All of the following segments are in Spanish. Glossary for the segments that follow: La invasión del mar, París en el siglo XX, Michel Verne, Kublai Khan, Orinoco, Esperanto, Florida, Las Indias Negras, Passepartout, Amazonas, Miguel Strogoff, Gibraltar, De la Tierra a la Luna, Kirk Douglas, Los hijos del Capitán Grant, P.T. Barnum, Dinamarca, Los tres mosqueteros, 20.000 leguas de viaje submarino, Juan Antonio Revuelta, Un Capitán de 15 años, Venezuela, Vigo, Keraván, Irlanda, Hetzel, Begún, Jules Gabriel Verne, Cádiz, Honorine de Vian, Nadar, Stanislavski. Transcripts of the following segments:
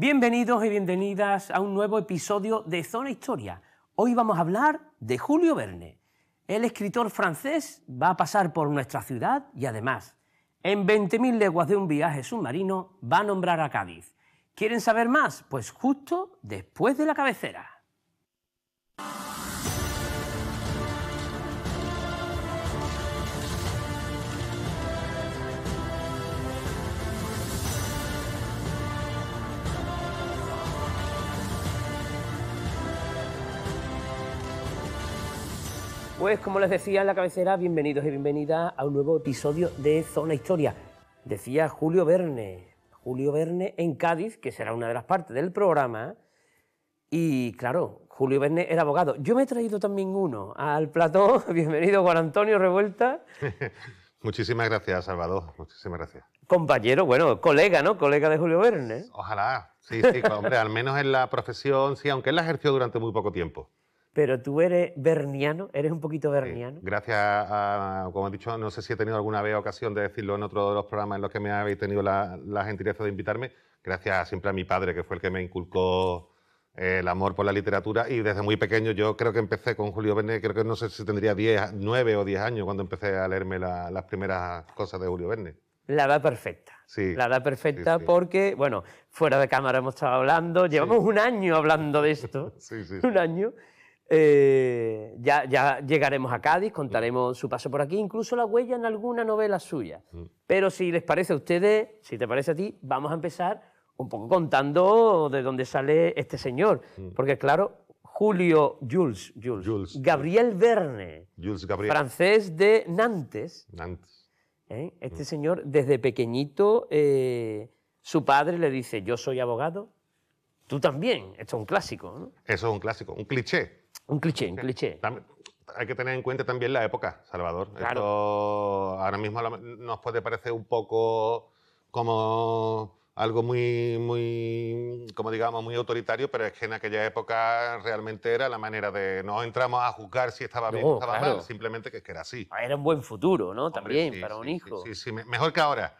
Bienvenidos y bienvenidas a un nuevo episodio de Zona Historia. Hoy vamos a hablar de Jules Verne. El escritor francés va a pasar por nuestra ciudad y además, en 20.000 leguas de un viaje submarino, va a nombrar a Cádiz. ¿Quieren saber más? Pues justo después de la cabecera. Pues como les decía en la cabecera, bienvenidos y bienvenidas a un nuevo episodio de Zona Historia. Decía Jules Verne en Cádiz, que será una de las partes del programa. Y claro, Jules Verne era abogado. Yo me he traído también uno al plató. Bienvenido Juan Antonio Revuelta. Muchísimas gracias, Salvador. Muchísimas gracias. Compañero, bueno, colega, ¿no? Colega de Jules Verne. Ojalá. Sí, sí, hombre, al menos en la profesión, sí, aunque él la ejerció durante muy poco tiempo. Pero tú eres verniano, eres un poquito verniano. Sí, gracias a, como he dicho, no sé si he tenido alguna vez ocasión de decirlo en otro de los programas en los que me habéis tenido la gentileza de invitarme, gracias siempre a mi padre, que fue el que me inculcó el amor por la literatura, y desde muy pequeño yo creo que empecé con Jules Verne, creo que no sé si tendría 9 o 10 años cuando empecé a leerme las primeras cosas de Jules Verne. La edad perfecta. Sí, la edad perfecta, sí, sí. Porque, bueno, fuera de cámara hemos estado hablando, llevamos sí. Un año hablando de esto, sí, sí, sí. Un año. Ya llegaremos a Cádiz, contaremos su paso por aquí, incluso la huella en alguna novela suya. Pero si les parece a ustedes, si te parece a ti, vamos a empezar un poco contando de dónde sale este señor. Porque claro, Jules Gabriel Verne, Jules Gabriel. Francés de Nantes. Este señor desde pequeñito, su padre le dice, yo soy abogado, tú también, esto es un clásico, ¿no? Eso es un clásico, un cliché. Un cliché. También, hay que tener en cuenta también la época, Salvador. Claro. Esto ahora mismo nos puede parecer un poco como algo muy, como digamos, muy autoritario, pero es que en aquella época realmente era la manera de... No entramos a juzgar si estaba bien o estaba mal, simplemente que era así. Era un buen futuro, ¿no? Hombre, también, sí, para un hijo. Sí, mejor que ahora.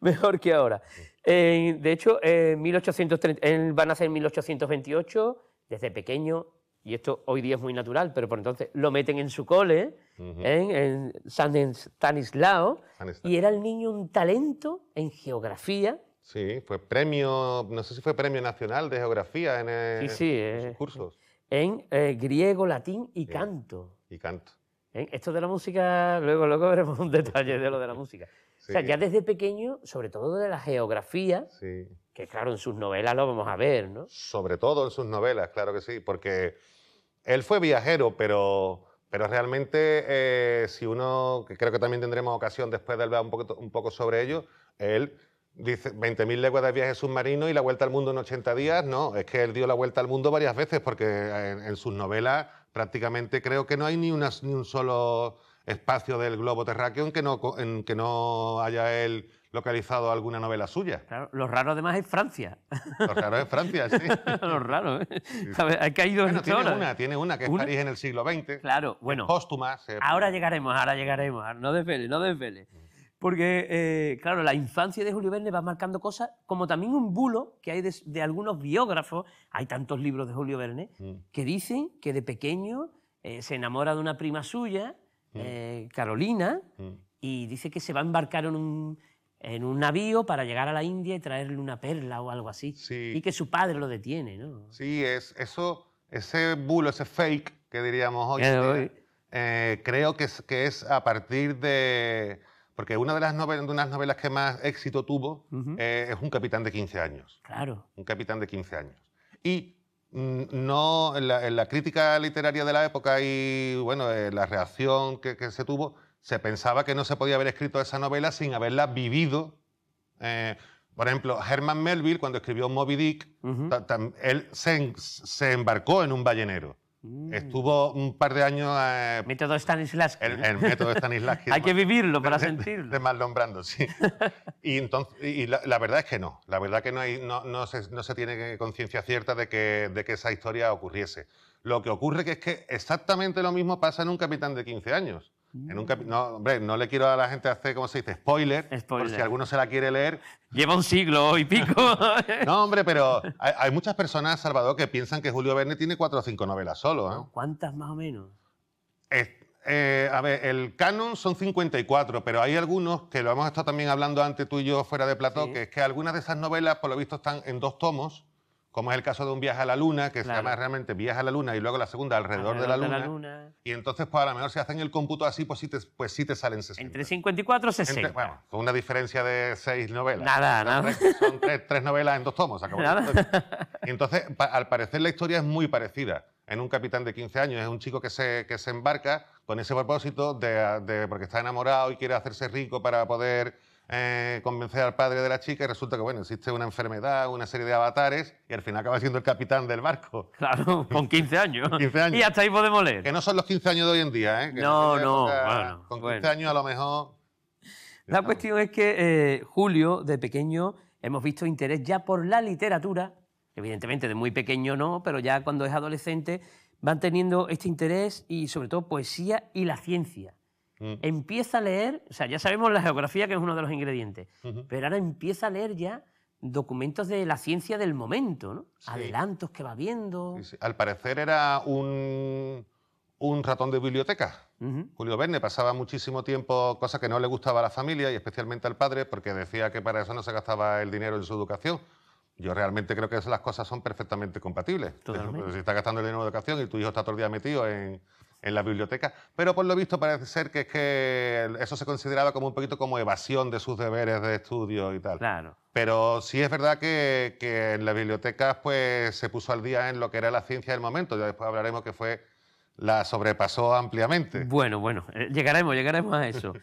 Mejor que ahora. De hecho, él va a nacer en 1828... Desde pequeño, y esto hoy día es muy natural, pero por entonces lo meten en su cole, en San Stanislao, y era el niño un talento en geografía. Sí, fue premio, no sé si fue premio nacional de geografía en sus cursos. En griego, latín y canto. Y canto. Esto de la música, luego veremos un detalle de lo de la música. Sí. O sea, ya desde pequeño, sobre todo de la geografía... Sí. Que claro, en sus novelas lo vamos a ver, ¿no? Sobre todo en sus novelas, claro que sí, porque él fue viajero, pero realmente, si uno, que creo que también tendremos ocasión después de hablar un poco sobre ello, él dice 20.000 leguas de viaje submarino y la vuelta al mundo en 80 días, no, es que él dio la vuelta al mundo varias veces, porque en sus novelas prácticamente creo que no hay ni un solo espacio del globo terráqueo en que no haya él... localizado alguna novela suya. Claro, lo raro además es Francia. Lo raro es Francia, sí. Lo raro, ¿eh? Ha caído en tiene una que es París en el siglo XX. Claro, bueno. Póstumas. Ahora llegaremos. No desveles. Porque, claro, la infancia de Jules Verne va marcando cosas, como también un bulo que hay de algunos biógrafos, hay tantos libros de Jules Verne, que dicen que de pequeño se enamora de una prima suya, Carolina, y dice que se va a embarcar en un navío para llegar a la India y traerle una perla o algo así. Sí. Y que su padre lo detiene, ¿no? Sí, ese bulo, ese fake que diríamos hoy, creo que es a partir de... Porque una de unas novelas que más éxito tuvo es Un Capitán de 15 años. Claro. Un Capitán de 15 años. Y no, en la crítica literaria de la época y bueno, la reacción que se tuvo... Se pensaba que no se podía haber escrito esa novela sin haberla vivido. Por ejemplo, Herman Melville, cuando escribió Moby Dick, él se embarcó en un ballenero. Estuvo un par de años... método Stanislavski. El método Stanislavski. Hay que vivirlo para sentirlo. De mal nombrando, sí. Y entonces, la verdad es que no. La verdad que no se tiene conciencia cierta de que esa historia ocurriese. Lo que ocurre que es que exactamente lo mismo pasa en Un Capitán de 15 años. En un no, hombre, no le quiero a la gente hacer, ¿cómo se dice? Spoiler. Por si alguno se la quiere leer. Lleva un siglo y pico. No, hombre, pero hay muchas personas, Salvador, que piensan que Julio Verne tiene 4 o 5 novelas solo, ¿eh? ¿Cuántas más o menos? A ver, el canon son 54, pero hay algunos, que lo hemos estado también hablando antes tú y yo fuera de plató, sí, que es que algunas de esas novelas, por lo visto, están en 2 tomos, como es el caso de Un viaje a la luna, que claro, se llama realmente Viaje a la luna, y luego la segunda, Alrededor de la luna. Y entonces, pues a lo mejor si hacen el cómputo así, pues sí te salen 60. Entre 54 y 60. Bueno, con una diferencia de 6 novelas. Nada, nada. ¿No? Son 3 novelas en 2 tomos. Acabó nada. Y entonces, al parecer, la historia es muy parecida. En Un capitán de 15 años es un chico que se embarca con ese propósito de porque está enamorado y quiere hacerse rico para poder convencer al padre de la chica, y resulta que bueno, existe una enfermedad, una serie de avatares, y al final acaba siendo el capitán del barco. Claro, con 15 años. Con 15 años. Y hasta ahí podemos leer. Que no son los 15 años de hoy en día, ¿eh? Que no, no. Bueno, con 15 años a lo mejor... La cuestión es que Julio, de pequeño, hemos visto interés ya por la literatura. Evidentemente, de muy pequeño no, pero ya cuando es adolescente van teniendo este interés y, sobre todo, poesía y la ciencia. Mm. Empieza a leer, o sea, ya sabemos la geografía, que es uno de los ingredientes, pero ahora empieza a leer ya documentos de la ciencia del momento, ¿no? Sí. Adelantos que va viendo... Sí, sí. Al parecer era un ratón de biblioteca. Julio Verne pasaba muchísimo tiempo, cosa que no le gustaba a la familia y especialmente al padre, porque decía que para eso no se gastaba el dinero en su educación. Yo realmente creo que las cosas son perfectamente compatibles. Totalmente. Si estás gastando el dinero en educación y tu hijo está todo el día metido en la biblioteca. Pero por lo visto parece ser que, es que eso se consideraba como un poquito como evasión de sus deberes de estudio y tal. Claro. Pero sí es verdad que en las bibliotecas pues, se puso al día en lo que era la ciencia del momento. Ya después hablaremos que fue la sobrepasó ampliamente. Bueno, bueno, llegaremos a eso.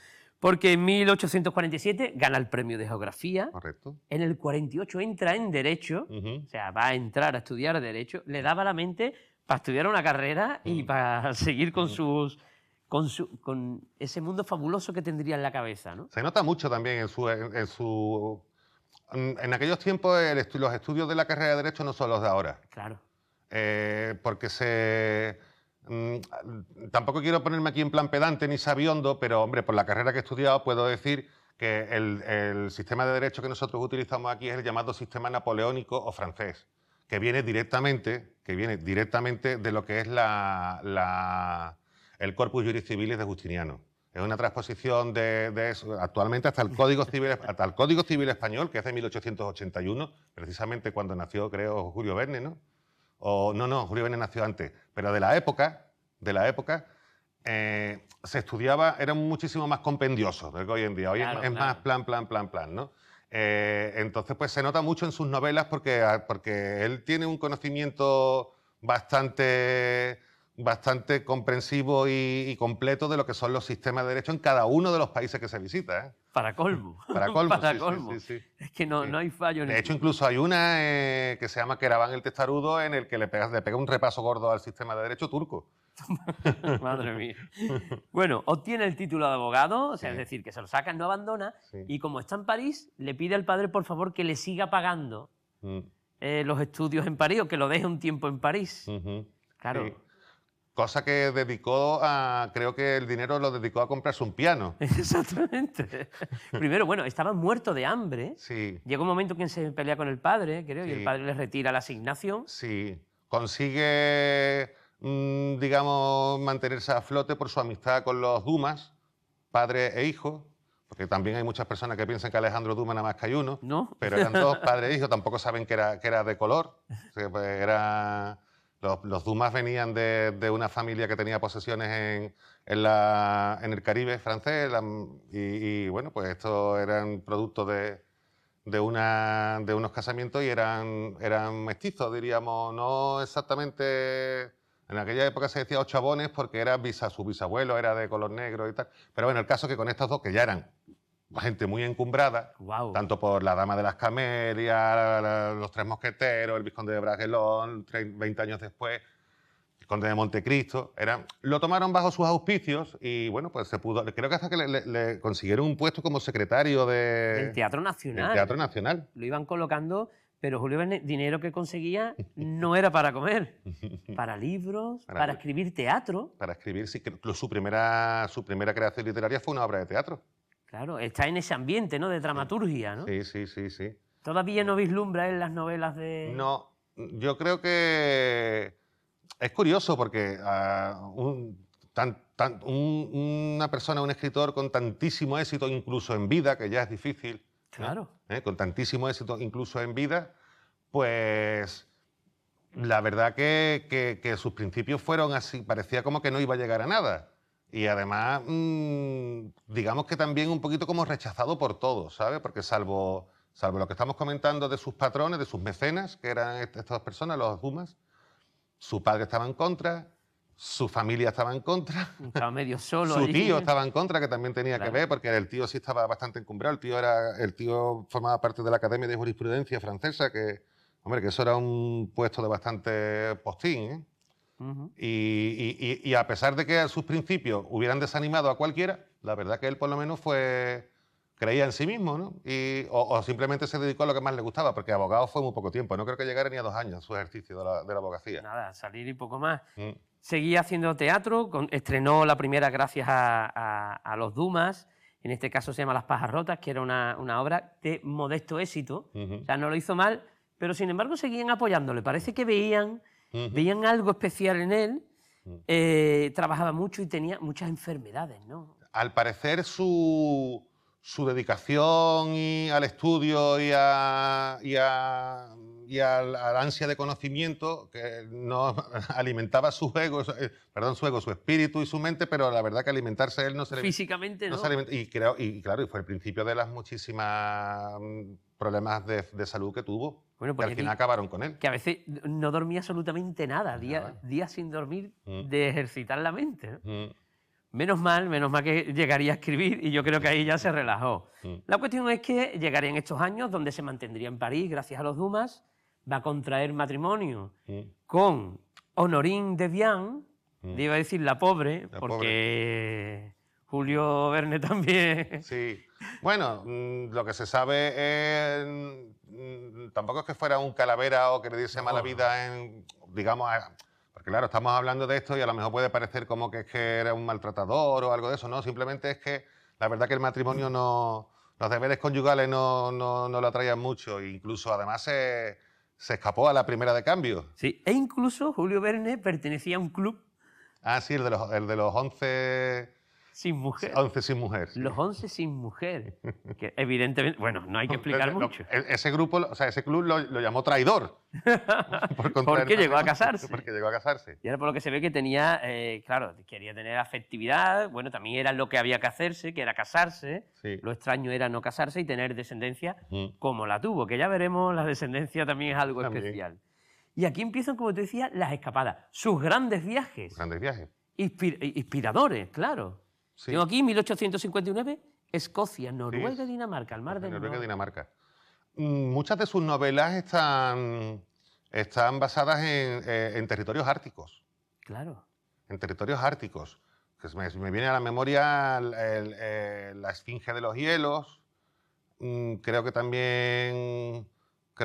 Porque en 1847 gana el premio de Geografía. Correcto. En el 48 entra en Derecho, o sea, va a entrar a estudiar Derecho. Le daba la mente para estudiar una carrera y para seguir con con ese mundo fabuloso que tendría en la cabeza, ¿no? Se nota mucho también en aquellos tiempos los estudios de la carrera de Derecho no son los de ahora. Claro. Porque tampoco quiero ponerme aquí en plan pedante ni sabiondo, pero hombre, por la carrera que he estudiado puedo decir que el sistema de derecho que nosotros utilizamos aquí es el llamado sistema napoleónico o francés, que viene directamente de lo que es el corpus juris civilis de Justiniano. Es una transposición de eso, actualmente hasta el Código Civil Español, que es de 1881, precisamente cuando nació, creo, Julio Verne, ¿no? Julio Verne nació antes, pero de la época se estudiaba, era muchísimo más compendioso de lo que hoy en día. Hoy claro, es más plan, ¿no? Entonces, pues se nota mucho en sus novelas porque él tiene un conocimiento bastante comprensivo y completo de lo que son los sistemas de derecho en cada uno de los países que se visita, ¿eh? Para colmo. Sí. Es que no hay fallo. De hecho, incluso hay una que se llama Keraván el Testarudo, en el que le pega un repaso gordo al sistema de derecho turco. Madre mía. Bueno, obtiene el título de abogado, o sea, sí, es decir, que se lo sacan, no abandona, sí, y como está en París, le pide al padre, por favor, que le siga pagando los estudios en París, o que lo deje un tiempo en París. Claro. Sí. Cosa que dedicó a... Creo que el dinero lo dedicó a comprarse un piano. Exactamente. Primero, bueno, estaba muerto de hambre. Sí. Llegó un momento que se pelea con el padre, creo, sí, y el padre le retira la asignación. Sí. Consigue, digamos, mantenerse a flote por su amistad con los Dumas, padre e hijo. Porque también hay muchas personas que piensan que Alejandro Dumas nada más que hay uno. No. Pero eran 2, padre e hijo. Tampoco saben que era de color. Era... Los Dumas venían de una familia que tenía posesiones en el Caribe francés y bueno, pues estos eran producto de unos casamientos y eran mestizos, diríamos, no exactamente... En aquella época se decía 8 abones porque era su bisabuelo era de color negro y tal. Pero bueno, el caso es que con estos 2, que ya eran gente muy encumbrada, wow, tanto por La dama de las camelias, Los tres mosqueteros, El vizconde de Bragelón, 20 años después, El conde de Montecristo, lo tomaron bajo sus auspicios y bueno, pues se pudo, creo que hasta que le consiguieron un puesto como secretario del Teatro Nacional. Lo iban colocando Pero Julio Verne, dinero que conseguía no era para comer, para libros, para escribir teatro. Para escribir, sí, que su primera creación literaria fue una obra de teatro. Claro, está en ese ambiente, ¿no?, de dramaturgia, ¿no? Sí, sí, sí, sí. ¿Todavía no vislumbra en las novelas de...? No, yo creo que... Es curioso porque una persona, un escritor con tantísimo éxito, incluso en vida, que ya es difícil... Claro. ¿No? Con tantísimo éxito, incluso en vida, pues... La verdad que sus principios fueron así, parecía como que no iba a llegar a nada. Y además, digamos que también un poquito como rechazado por todos, ¿sabes? Porque salvo lo que estamos comentando de sus patrones, de sus mecenas, que eran estas personas, los Dumas, su padre estaba en contra, su familia estaba en contra. Estaba medio solo. Su tío estaba en contra, que también tenía que ver, porque el tío sí estaba bastante encumbrado. El tío formaba parte de la Academia de Jurisprudencia francesa, que, hombre, que eso era un puesto de bastante postín, ¿eh? Uh-huh. Y a pesar de que a sus principios hubieran desanimado a cualquiera, la verdad que él por lo menos fue... creía en sí mismo, ¿no? O simplemente se dedicó a lo que más le gustaba, porque abogado fue muy poco tiempo. No creo que llegara ni a 2 años su ejercicio de la abogacía. Nada, salir y poco más. Mm. Seguía haciendo teatro, estrenó la primera gracias a los Dumas, en este caso se llama Las pajas rotas, que era una obra de modesto éxito. Uh-huh. O sea, no lo hizo mal, pero sin embargo seguían apoyándole. Parece que veían algo especial en él, trabajaba mucho y tenía muchas enfermedades, ¿no? Al parecer su dedicación al estudio y al ansia de conocimiento que no alimentaba su ego, su espíritu y su mente, pero la verdad que alimentarse él no se... Físicamente no. No se alimenta, y claro, fue el principio de las muchísimas problemas de salud que tuvo, bueno, pues que al final acabaron con él. Que a veces no dormía absolutamente nada, días sin dormir, de ejercitar la mente, ¿no? Mm. Menos mal que llegaría a escribir y yo creo que ahí ya se relajó. La cuestión es que llegarían estos años donde se mantendría en París gracias a los Dumas, va a contraer matrimonio con Honorine de Vian, le iba a decir la pobre, porque Julio Verne también... Sí, bueno, lo que se sabe es... Tampoco es que fuera un calavera o que le diese mala vida en, digamos... Porque claro, estamos hablando de esto y a lo mejor puede parecer como que es que era un maltratador o algo de eso, ¿no? Simplemente es que la verdad que el matrimonio no... Los deberes conyugales no lo atraían mucho. E incluso además se escapó a la primera de cambio. Sí, e incluso Julio Verne pertenecía a un club. Ah, sí, el de los 11... Sin mujer. 11 sin mujer. Sí. Los 11 sin mujer. Que evidentemente, bueno, no hay que explicar mucho. Ese grupo, o sea, ese club lo llamó traidor. Porque llegó a casarse. Porque llegó a casarse. Y ahora por lo que se ve que tenía, claro, quería tener afectividad, bueno, también era lo que había que hacerse, que era casarse. Sí. Lo extraño era no casarse y tener descendencia como la tuvo, que ya veremos, la descendencia también es algo especial. Y aquí empiezan, como te decía, las escapadas. Sus grandes viajes. Grandes viajes. Inspiradores, claro. Sí. Tengo aquí 1859, Escocia, Noruega, Dinamarca, el mar de Noruega. Noruega, Dinamarca. Muchas de sus novelas están basadas en territorios árticos. Claro. En territorios árticos. Me viene a la memoria La Esfinge de los Hielos. Creo que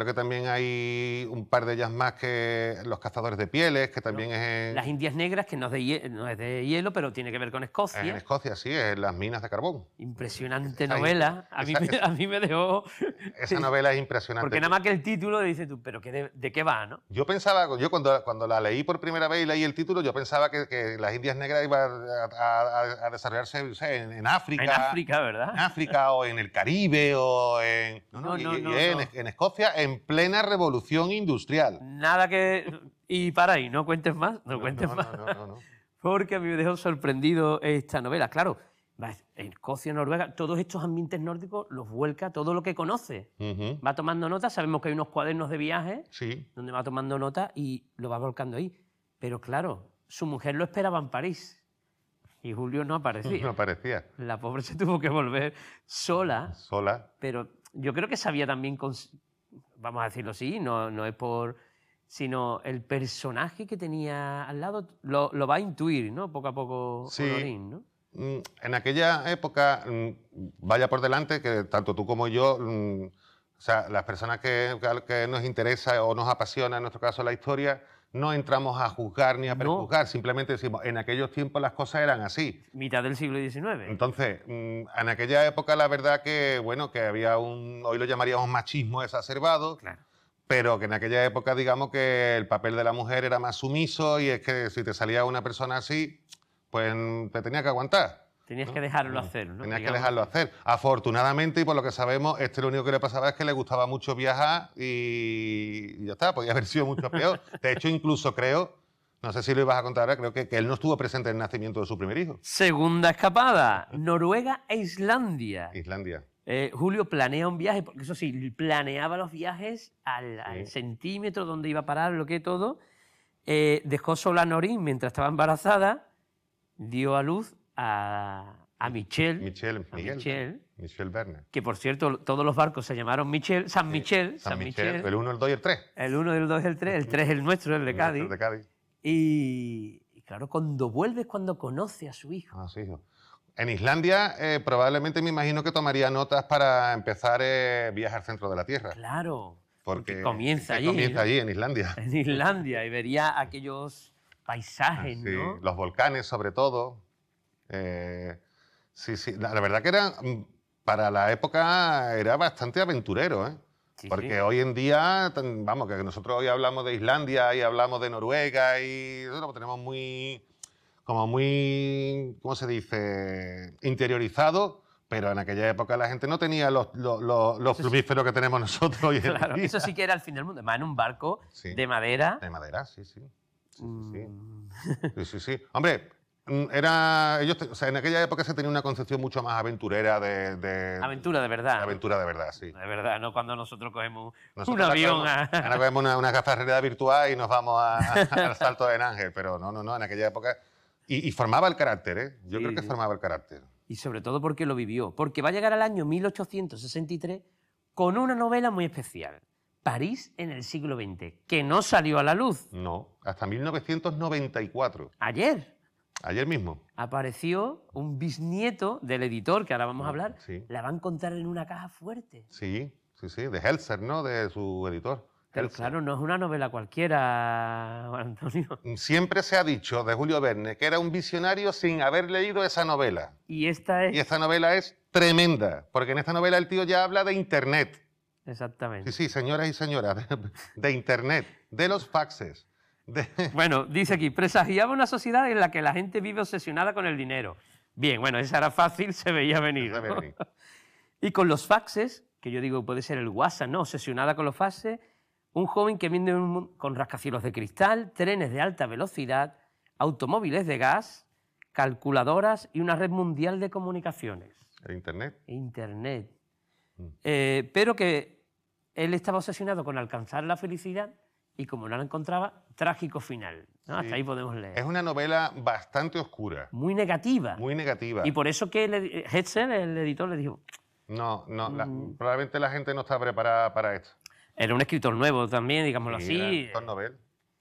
también hay un par de ellas más, que Los cazadores de pieles, que también es... Las Indias Negras, que no es de hielo, pero tiene que ver con Escocia. Es en Escocia, sí, es las minas de carbón. Impresionante novela. A mí me dejó... Esa novela es impresionante. Porque nada más que el título dices tú, pero ¿de qué va, no? Yo pensaba, cuando la leí por primera vez y leí el título, yo pensaba que Las Indias Negras iba a desarrollarse, o sea, en África. En África, ¿verdad? En África o en el Caribe o en... En Escocia... En plena revolución industrial. Nada que... Y para ahí, no cuentes más, no cuentes más. No. Porque a mí me dejó sorprendido esta novela. Claro, Escocia, Noruega, todos estos ambientes nórdicos los vuelca todo lo que conoce. Uh-huh. Va tomando notas, sabemos que hay unos cuadernos de viaje donde va tomando notas y lo va volcando ahí. Pero claro, su mujer lo esperaba en París y Julio no aparecía. No aparecía. La pobre se tuvo que volver sola. Sola. Pero yo creo que sabía también... Vamos a decirlo así, no es por... Sino el personaje que tenía al lado lo va a intuir, ¿no? Poco a poco, sí. Honorín, ¿no? En aquella época, vaya por delante, que tanto tú como yo sea, las personas que nos interesa o nos apasiona, en nuestro caso, la historia, no entramos a juzgar ni a prejuzgar, simplemente decimos, en aquellos tiempos las cosas eran así. Mitad del siglo XIX. Entonces, en aquella época la verdad que, bueno, que había un, hoy lo llamaríamos machismo exacerbado, claro, pero que en aquella época, digamos, que el papel de la mujer era más sumiso y es que si te salía una persona así, pues te tenía que aguantar. Tenías que dejarlo hacer, ¿no? Tenías que dejarlo hacer. Afortunadamente, y por lo que sabemos, lo único que le pasaba es que le gustaba mucho viajar y ya está, podía haber sido mucho peor. De hecho, incluso creo, no sé si lo ibas a contar ahora, creo que él no estuvo presente en el nacimiento de su primer hijo. Segunda escapada, Noruega e Islandia. Islandia. Julio planea un viaje, porque eso sí, planeaba los viajes al centímetro, donde iba a parar, lo que todo. Dejó sola a Norin mientras estaba embarazada, dio a luz a Michel Verne. Que, por cierto, todos los barcos se llamaron Michel, San Michel. San Michel. El 1, el 2 y el 3. El 1, el 2 y el 3. El 3 es el nuestro, el de Cádiz. El de Cádiz. Y claro, cuando vuelve es cuando conoce a su hijo. A su hijo. En Islandia probablemente me imagino que tomaría notas para empezar Viaje al Centro de la Tierra. Claro. Porque comienza allí. Comienza allí, en Islandia. En Islandia, y vería aquellos paisajes, sí, ¿no? Los volcanes, sobre todo. Sí, sí, la verdad que era, para la época era bastante aventurero, ¿eh? Sí, porque sí, hoy en día, vamos, que nosotros hoy hablamos de Islandia y hablamos de Noruega y lo tenemos muy, como muy, ¿cómo se dice?, interiorizado, pero en aquella época la gente no tenía los plumíferos que tenemos nosotros hoy en día. Claro, eso sí que era el fin del mundo, más en un barco, sí, de madera. De madera, sí, sí. Sí, sí, sí. Sí, sí, sí. Hombre, era, ellos, o sea, en aquella época se tenía una concepción mucho más aventurera de aventura de verdad. Aventura de verdad, sí. De verdad, no cuando nosotros cogemos un avión. Ahora cogemos una gafa de realidad virtual y nos vamos al salto de Tánger, pero no, en aquella época. Y formaba el carácter, ¿eh? Yo creo que formaba el carácter. Y sobre todo porque lo vivió, porque va a llegar al año 1863 con una novela muy especial, París en el siglo XX, que no salió a la luz. No, hasta 1994. Ayer. Ayer mismo. Apareció un bisnieto del editor, que ahora vamos a hablar, sí, la va a encontrar en una caja fuerte. Sí, sí, sí, de Helser, ¿no?, de su editor. Pero Helser, claro, no es una novela cualquiera, Antonio. Siempre se ha dicho de Julio Verne que era un visionario sin haber leído esa novela. Y esta es... Y esta novela es tremenda, porque en esta novela el tío ya habla de Internet. Exactamente. Sí, sí, señoras y señoras, de Internet, de los faxes. Bueno, dice aquí, presagiaba una sociedad en la que la gente vive obsesionada con el dinero. Bien, bueno, esa era fácil, se veía venir, ¿no? Y con los faxes, que yo digo puede ser el WhatsApp, ¿no? Obsesionada con los faxes, un joven que viene con rascacielos de cristal, trenes de alta velocidad, automóviles de gas, calculadoras y una red mundial de comunicaciones. ¿El Internet? Internet. Pero que él estaba obsesionado con alcanzar la felicidad. Y como no la encontraba, trágico final, ¿no? Sí. Hasta ahí podemos leer. Es una novela bastante oscura. Muy negativa. Muy negativa. Y por eso que Hetzel, el editor, le dijo... Probablemente la gente no está preparada para esto. Era un escritor nuevo también, digámoslo así. Era un escritor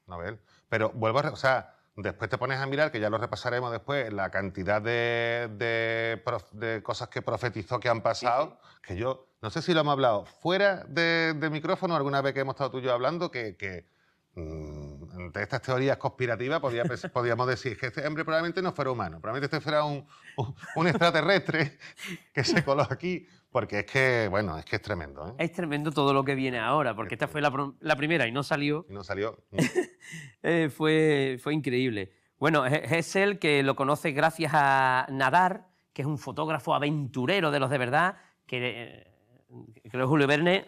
novel. Pero vuelvo a... O sea, después te pones a mirar, que ya lo repasaremos después, la cantidad de cosas que profetizó que han pasado, sí, sí, que yo... No sé si lo hemos hablado fuera de micrófono alguna vez que hemos estado tú y yo hablando, que entre estas teorías conspirativas podríamos decir que este hombre probablemente no fuera humano, probablemente este fuera un extraterrestre que se coló aquí, porque es que, bueno, es que es tremendo, ¿eh? Es tremendo todo lo que viene ahora, porque esta fue la primera y no salió. Y no salió. Fue increíble. Bueno, es él que lo conoce gracias a Nadar, que es un fotógrafo aventurero de los de verdad, que... Creo que Julio Verne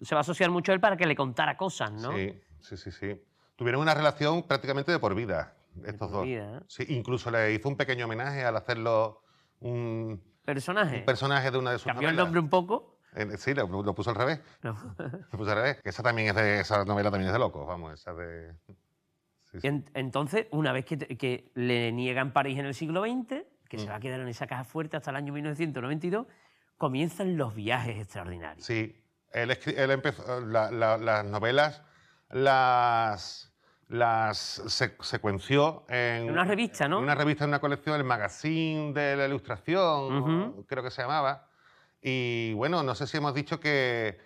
se va a asociar mucho a él para que le contara cosas, ¿no? Sí, sí, sí, sí. Tuvieron una relación prácticamente de por vida, estos dos. Sí, incluso le hizo un pequeño homenaje al hacerlo un personaje de una de sus novelas. ¿Cambió el nombre un poco? Sí, lo puso al revés. No. Lo puso al revés. Esa novela también es de locos, vamos, esa de... Sí, sí. Entonces, una vez que le niegan París en el siglo XX, que se va a quedar en esa caja fuerte hasta el año 1992... Comienzan los viajes extraordinarios. Sí, él empezó las novelas, las secuenció en una revista, ¿no? En una revista, en una colección, el Magazine de la Ilustración, creo que se llamaba. Y bueno, no sé si hemos dicho que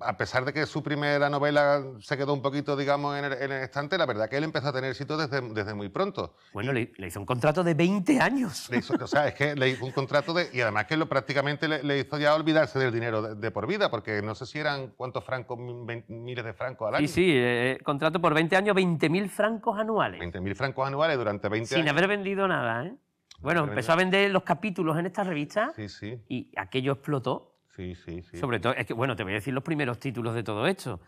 a pesar de que su primera novela se quedó un poquito, digamos, en el estante, la verdad que él empezó a tener éxito desde muy pronto. Bueno, le hizo un contrato de 20 años. O sea, es que le hizo un contrato de... Y además que prácticamente le hizo ya olvidarse del dinero de por vida, porque no sé si eran cuántos francos, miles de francos al año. Sí, contrato por 20 años, 20.000 francos anuales. 20.000 francos anuales durante 20 años. Sin haber vendido nada, ¿eh? Bueno, empezó a vender los capítulos en estas revistas. Sí, sí. Y aquello explotó. Sí, sí, sí. Sobre todo, es que, bueno, te voy a decir los primeros títulos de todo esto.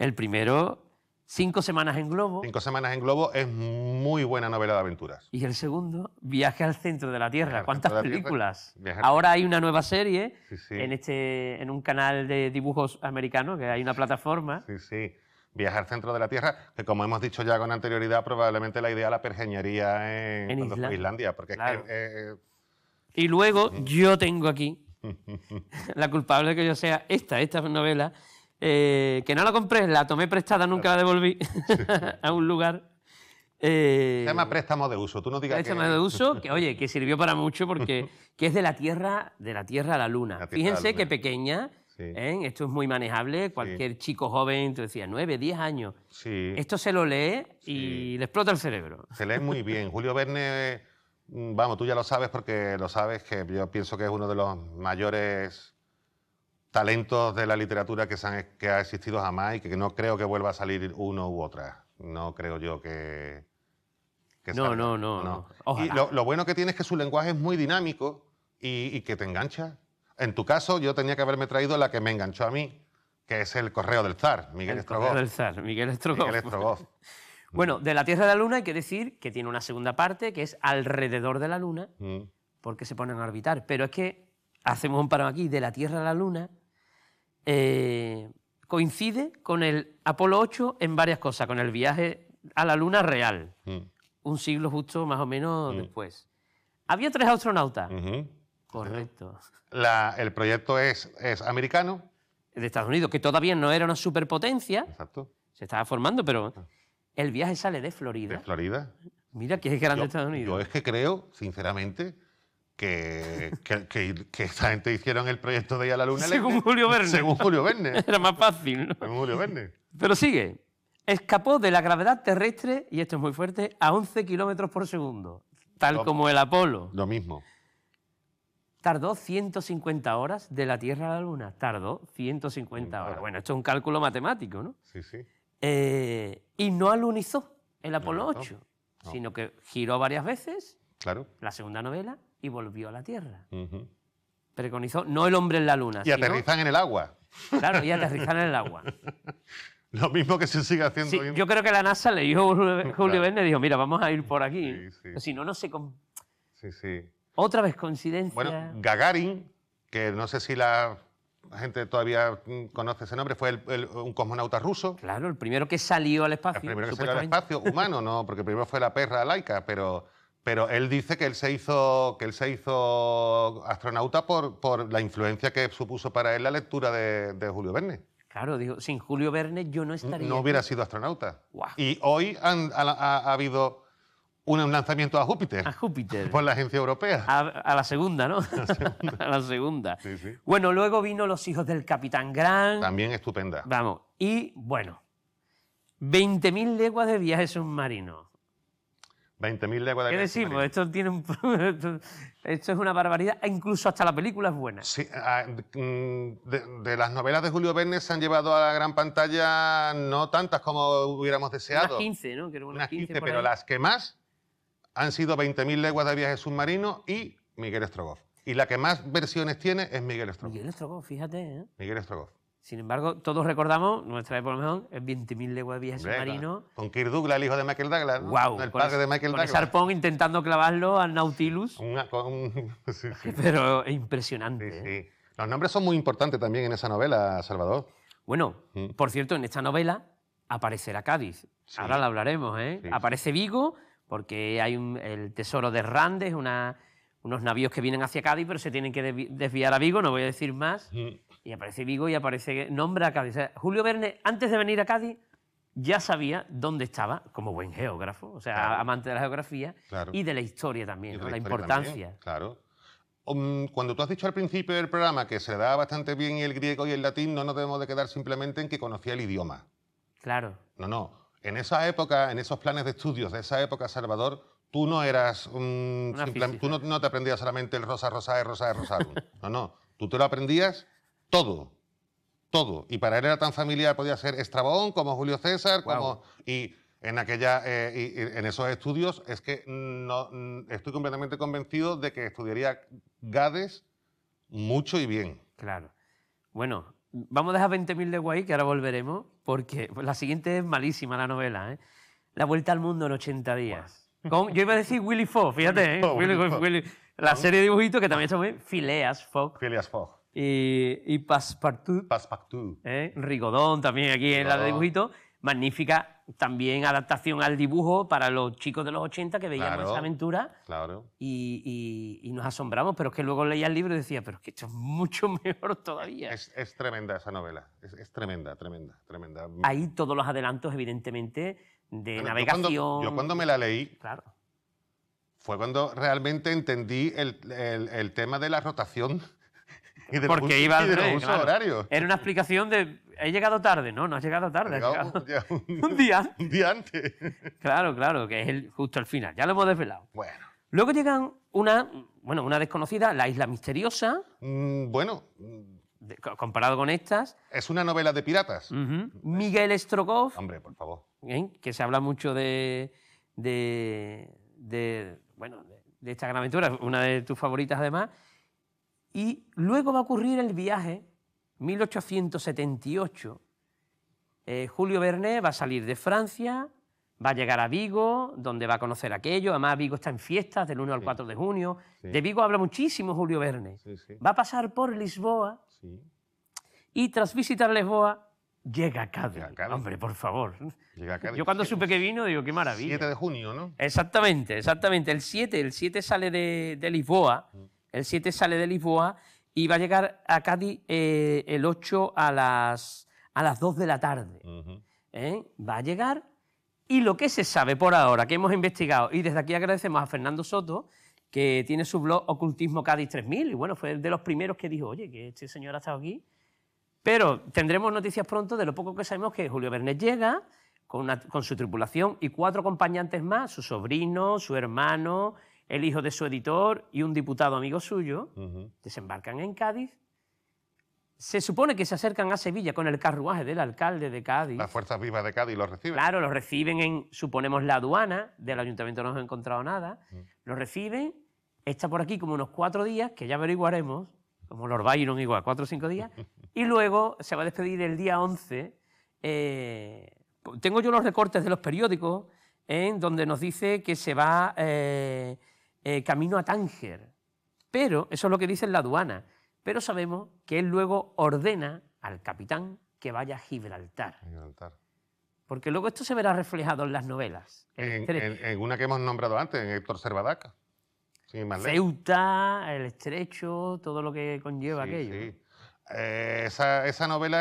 El primero, 5 semanas en globo. 5 semanas en globo es muy buena novela de aventuras. Y el segundo, Viaje al Centro de la Tierra. ¿Cuántas películas? Ahora hay una nueva serie en un canal de dibujos americano, que hay una plataforma. Sí, sí. Viaje al Centro de la Tierra, que como hemos dicho ya con anterioridad, probablemente la idea la pergeñaría cuando fue Islandia. Porque claro. Es que, y luego yo tengo aquí... La culpable de que yo sea esta novela, que no la compré, la tomé prestada, nunca la devolví a un lugar. Se llama Préstamo de Uso, tú no digas que... Préstamo de Uso, que oye, que sirvió para mucho porque que es de la tierra a la Luna. Fíjense qué pequeña, sí. Esto es muy manejable, cualquier chico joven, tú decías, 9, 10 años. Sí. Esto se lo lee y le explota el cerebro. Se lee muy bien. Julio Verne... Vamos, tú ya lo sabes porque lo sabes, que yo pienso que es uno de los mayores talentos de la literatura que ha existido jamás y que no creo que vuelva a salir uno u otra. No creo yo que salga. No. Ojalá. Y lo bueno que tiene es que su lenguaje es muy dinámico y que te engancha. En tu caso, yo tenía que haberme traído la que me enganchó a mí, que es El Correo del Zar, Miguel Estrogoff. El Correo del Zar, Miguel Estrogoff. Miguel Estrogoff. Bueno, de la Tierra a la Luna hay que decir que tiene una segunda parte, que es Alrededor de la Luna, porque se ponen a orbitar. Pero es que hacemos un parón aquí. De la Tierra a la Luna coincide con el Apolo 8 en varias cosas, con el viaje a la Luna real, un siglo justo más o menos después. Había 3 astronautas. Correcto. El proyecto es americano. De Estados Unidos, que todavía no era una superpotencia. Exacto. Se estaba formando, pero... El viaje sale de Florida. ¿De Florida? Mira que es grande Estados Unidos. Yo es que creo, sinceramente, que esa gente hicieron el proyecto de ir a la Luna. Según Julio Verne. Según Julio Verne. Era más fácil, ¿no? Según Julio Verne. Pero sigue. Escapó de la gravedad terrestre, y esto es muy fuerte, a 11 kilómetros por segundo. Tal como el Apolo. Lo mismo. Tardó 150 horas de la Tierra a la Luna. Tardó 150 horas. Bueno, esto es un cálculo matemático, ¿no? Sí, sí. Y no alunizó el Apolo 8, no, sino que giró varias veces, claro, la segunda novela, y volvió a la Tierra. Preconizó, no el hombre en la Luna. Y sino, aterrizan en el agua. Claro, y aterrizan en el agua. Lo mismo que se sigue haciendo. Sí, yo creo que la NASA le dijo a Julio Verne, dijo, mira, vamos a ir por aquí. Sí, sí. Si no, no se... Sí, sí. Otra vez coincidencia. Bueno, Gagarin, que no sé si la... La gente todavía conoce ese nombre, fue un cosmonauta ruso. Claro, el primero que salió al espacio. El primero que salió al espacio, humano, no, porque primero fue la perra laica, pero él dice que él se hizo astronauta por la influencia que supuso para él la lectura de Julio Verne. Claro, digo, sin Julio Verne yo no estaría... No hubiera sido astronauta. Wow. Y hoy ha habido... Un lanzamiento a Júpiter. A Júpiter. Por la agencia europea. A la segunda, ¿no? A la segunda. Sí, sí. Bueno, luego vino Los hijos del Capitán Grant. También estupenda. Vamos. Y, bueno, 20.000 leguas de viaje submarino. 20.000 leguas de viaje submarino. ¿Qué decimos? Esto tiene esto es una barbaridad. Incluso hasta la película es buena. Sí. De las novelas de Julio Verne se han llevado a la gran pantalla no tantas como hubiéramos deseado. Unas 15, ¿no? Creo unas 15 pero ahí. Las que más... Han sido 20.000 leguas de viaje submarino y Miguel Estrogoff. Y la que más versiones tiene es Miguel Estrogoff. Miguel Estrogoff, fíjate, ¿eh? Miguel Estrogoff. Sin embargo, todos recordamos, nuestra época mejor, es 20.000 leguas de viaje submarino. Con Kirk Douglas, el hijo de Michael Douglas, ¿no? Wow, el padre de Michael Douglas. Con Sarpón intentando clavarlo al Nautilus. Sí, sí. Pero es impresionante. Sí, sí. ¿Eh? Los nombres son muy importantes también en esa novela, Salvador. Bueno, por cierto, en esta novela aparecerá Cádiz. Sí. Ahora la hablaremos, ¿eh? Sí. Aparece Vigo... Porque hay el tesoro de Randes, unos navíos que vienen hacia Cádiz, pero se tienen que desviar a Vigo, no voy a decir más. Y aparece Vigo y aparece... Nombra a Cádiz. O sea, Julio Verne, antes de venir a Cádiz, ya sabía dónde estaba, como buen geógrafo, o sea, amante de la geografía y de la historia también, ¿no? La importancia. También, claro. Cuando tú has dicho al principio del programa que se le daba bastante bien el griego y el latín, no nos debemos de quedar simplemente en que conocía el idioma. Claro. No, no. En esa época, en esos planes de estudios de esa época, Salvador, tú no eras... tú no te aprendías solamente el rosa, rosae, rosae, rosarum. No, no. Tú te lo aprendías todo. Todo. Y para él era tan familiar, podía ser Estrabón, como Julio César, como... Y en aquella, en esos estudios, es que no, estoy completamente convencido de que estudiaría Gades mucho y bien. Claro. Bueno, vamos a dejar 20.000 leguas ahí, que ahora volveremos, porque la siguiente es malísima la novela, ¿eh? La vuelta al mundo en 80 días. Con, yo iba a decir Willy Fogg, fíjate, ¿eh? La serie de dibujitos que también está muy bien, Phileas Fogg. Phileas Fogg. Y Passepartout. Passepartout. ¿Eh? Rigodón también aquí en la de dibujitos. Magnífica también adaptación al dibujo para los chicos de los 80 que veíamos esa aventura. Claro. Y nos asombramos, pero es que luego leía el libro y decía, pero es que esto es mucho mejor todavía. Es tremenda esa novela, es tremenda, tremenda, tremenda. Ahí todos los adelantos, evidentemente, de navegación. Yo cuando me la leí, fue cuando realmente entendí el tema de la rotación. Porque iba al tren, horario. Era una explicación de... He llegado tarde, ¿no? No has llegado tarde. Un día antes. Un día antes. Claro, claro, que es justo el final. Ya lo hemos desvelado. Bueno. Luego llegan una desconocida, La isla misteriosa. Comparado con estas... Es una novela de piratas. Miguel Strogoff. Hombre, por favor. Que se habla mucho de esta gran aventura. Una de tus favoritas, además. Y luego va a ocurrir el viaje, 1878. Julio Verne va a salir de Francia, va a llegar a Vigo, donde va a conocer aquello. Además, Vigo está en fiestas del 1 al 4 de junio. Sí. De Vigo habla muchísimo Julio Verne. Sí, sí. Va a pasar por Lisboa y tras visitar Lisboa llega a Cádiz. Hombre, por favor. Llega a Cádiz. Yo cuando supe que vino, digo, qué maravilla. 7 de junio, ¿no? Exactamente, exactamente. El 7 sale de Lisboa. El 7 sale de Lisboa y va a llegar a Cádiz el 8 a las 2 de la tarde. Va a llegar y lo que se sabe por ahora, que hemos investigado, y desde aquí agradecemos a Fernando Soto, que tiene su blog Ocultismo Cádiz 3000, y bueno, fue de los primeros que dijo, oye, que este señor ha estado aquí. Pero tendremos noticias pronto de lo poco que sabemos que Julio Verne llega con su tripulación y 4 acompañantes más, su sobrino, su hermano... el hijo de su editor y un diputado amigo suyo, desembarcan en Cádiz. Se supone que se acercan a Sevilla con el carruaje del alcalde de Cádiz. Las Fuerzas Vivas de Cádiz los reciben. Claro, los reciben en, suponemos, la aduana. Del ayuntamiento no hemos encontrado nada. Los reciben, está por aquí como unos 4 días, que ya averiguaremos, como Lord Byron igual, 4 o 5 días, y luego se va a despedir el día 11. Tengo yo los recortes de los periódicos, en donde nos dice que se va... camino a Tánger, pero eso es lo que dice la aduana, pero sabemos que él luego ordena al capitán que vaya a Gibraltar, porque luego esto se verá reflejado en las novelas, en una que hemos nombrado antes, en Héctor Servadac, Ceuta, el estrecho, todo lo que conlleva aquello. Esa novela,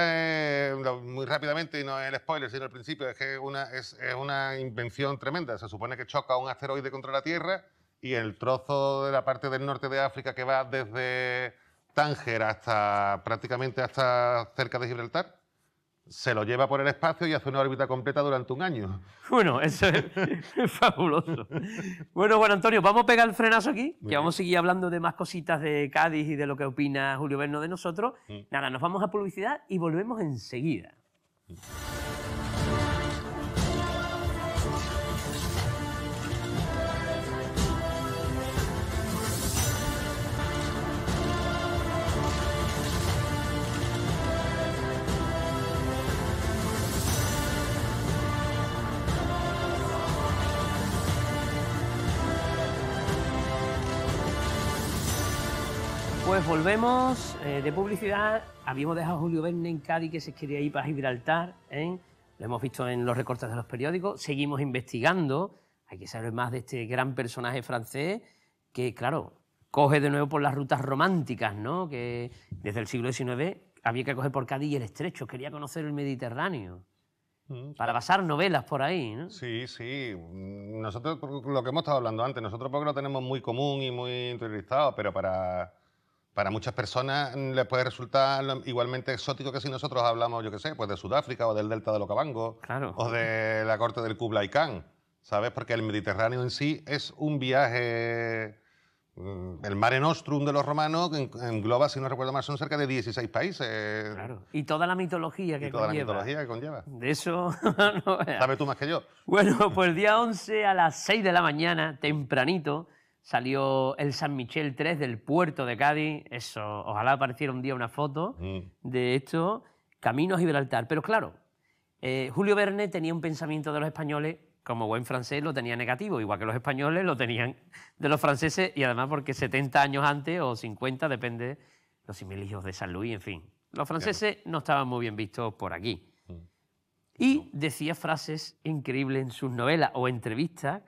muy rápidamente, y no es el spoiler, sino el principio, es que es una invención tremenda. Se supone que choca un asteroide contra la Tierra y el trozo de la parte del norte de África que va desde Tánger hasta prácticamente hasta cerca de Gibraltar, se lo lleva por el espacio y hace una órbita completa durante 1 año. Bueno, eso es fabuloso. Bueno, Juan Antonio, vamos a pegar el frenazo aquí, que vamos a seguir hablando de más cositas de Cádiz y de lo que opina Julio Verne de nosotros. Nada, nos vamos a publicidad y volvemos enseguida. Pues volvemos de publicidad. Habíamos dejado a Julio Verne en Cádiz, que se quería ir para Gibraltar. Lo hemos visto en los recortes de los periódicos. Seguimos investigando. Hay que saber más de este gran personaje francés que, claro, coge de nuevo por las rutas románticas, ¿no? Que desde el siglo XIX había que coger por Cádiz y el estrecho. Quería conocer el Mediterráneo. Para basar novelas por ahí, ¿no? Sí, sí. Nosotros, lo que hemos estado hablando antes, nosotros porque lo tenemos muy común y muy interiorizado, pero para muchas personas les puede resultar igualmente exótico que si nosotros hablamos, yo qué sé, pues de Sudáfrica o del delta del Okavango, claro, o de la corte del Kublai Khan, ¿sabes? Porque el Mediterráneo en sí es un viaje... El Mare Nostrum de los romanos engloba, si no recuerdo mal, son cerca de 16 países. Claro. Y toda la mitología que conlleva. De eso... no veas. Sabes tú más que yo. Bueno, pues el día 11 a las 6 de la mañana, tempranito, salió el San Michel 3 del puerto de Cádiz. Eso, ojalá apareciera un día una foto de esto. Camino a Gibraltar. Pero claro, Julio Verne tenía un pensamiento de los españoles... Como buen francés lo tenía negativo, igual que los españoles lo tenían de los franceses, y además porque 70 años antes o 50, depende, los Similijos de San Luis, en fin. Los franceses no estaban muy bien vistos por aquí. Y decía frases increíbles en sus novelas o entrevistas,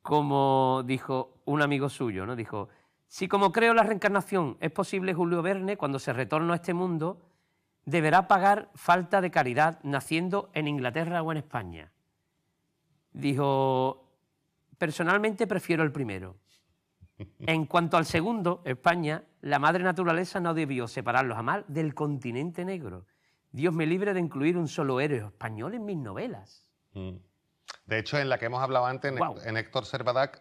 como dijo un amigo suyo, ¿no? Dijo, si como creo la reencarnación es posible, Julio Verne, cuando se retorna a este mundo, deberá pagar falta de caridad naciendo en Inglaterra o en España. Dijo, personalmente prefiero el primero. En cuanto al segundo, España, la madre naturaleza no debió separarlos jamás del continente negro. Dios me libre de incluir un solo héroe español en mis novelas. De hecho, en la que hemos hablado antes, en Héctor Servadac,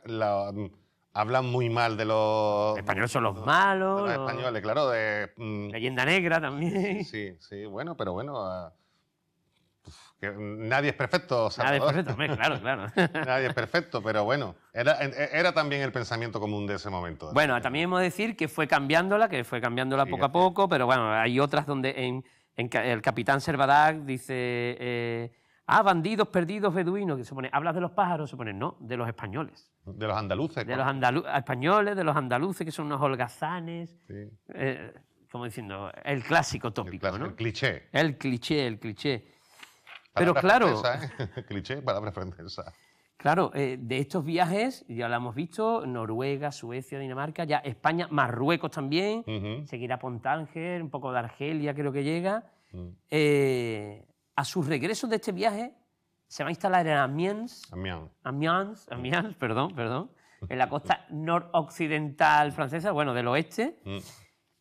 hablan muy mal de los... Españoles son los malos. De los españoles, claro. Leyenda negra también. Sí, sí, bueno, pero bueno... Que nadie es perfecto, Salvador. Nadie es perfecto, claro, claro. Nadie es perfecto, pero bueno, era también el pensamiento común de ese momento. Bueno, también hemos de decir que fue cambiándola sí, poco a poco, pero bueno, hay otras donde en el capitán Servadac dice, bandidos perdidos beduinos, que se pone, hablas de los pájaros, se pone, no, de los españoles. De los andaluces. De los españoles, de los andaluces, que son unos holgazanes. Sí. Como diciendo, el clásico tópico, ¿no? El cliché. El cliché. Pero claro, cliché, palabra francesa. Claro, de estos viajes, ya lo hemos visto, Noruega, Suecia, Dinamarca, ya España, Marruecos también, seguirá por Tánger, un poco de Argelia creo que llega. A sus regresos de este viaje se va a instalar en Amiens, perdón, en la costa noroccidental francesa, bueno, del oeste.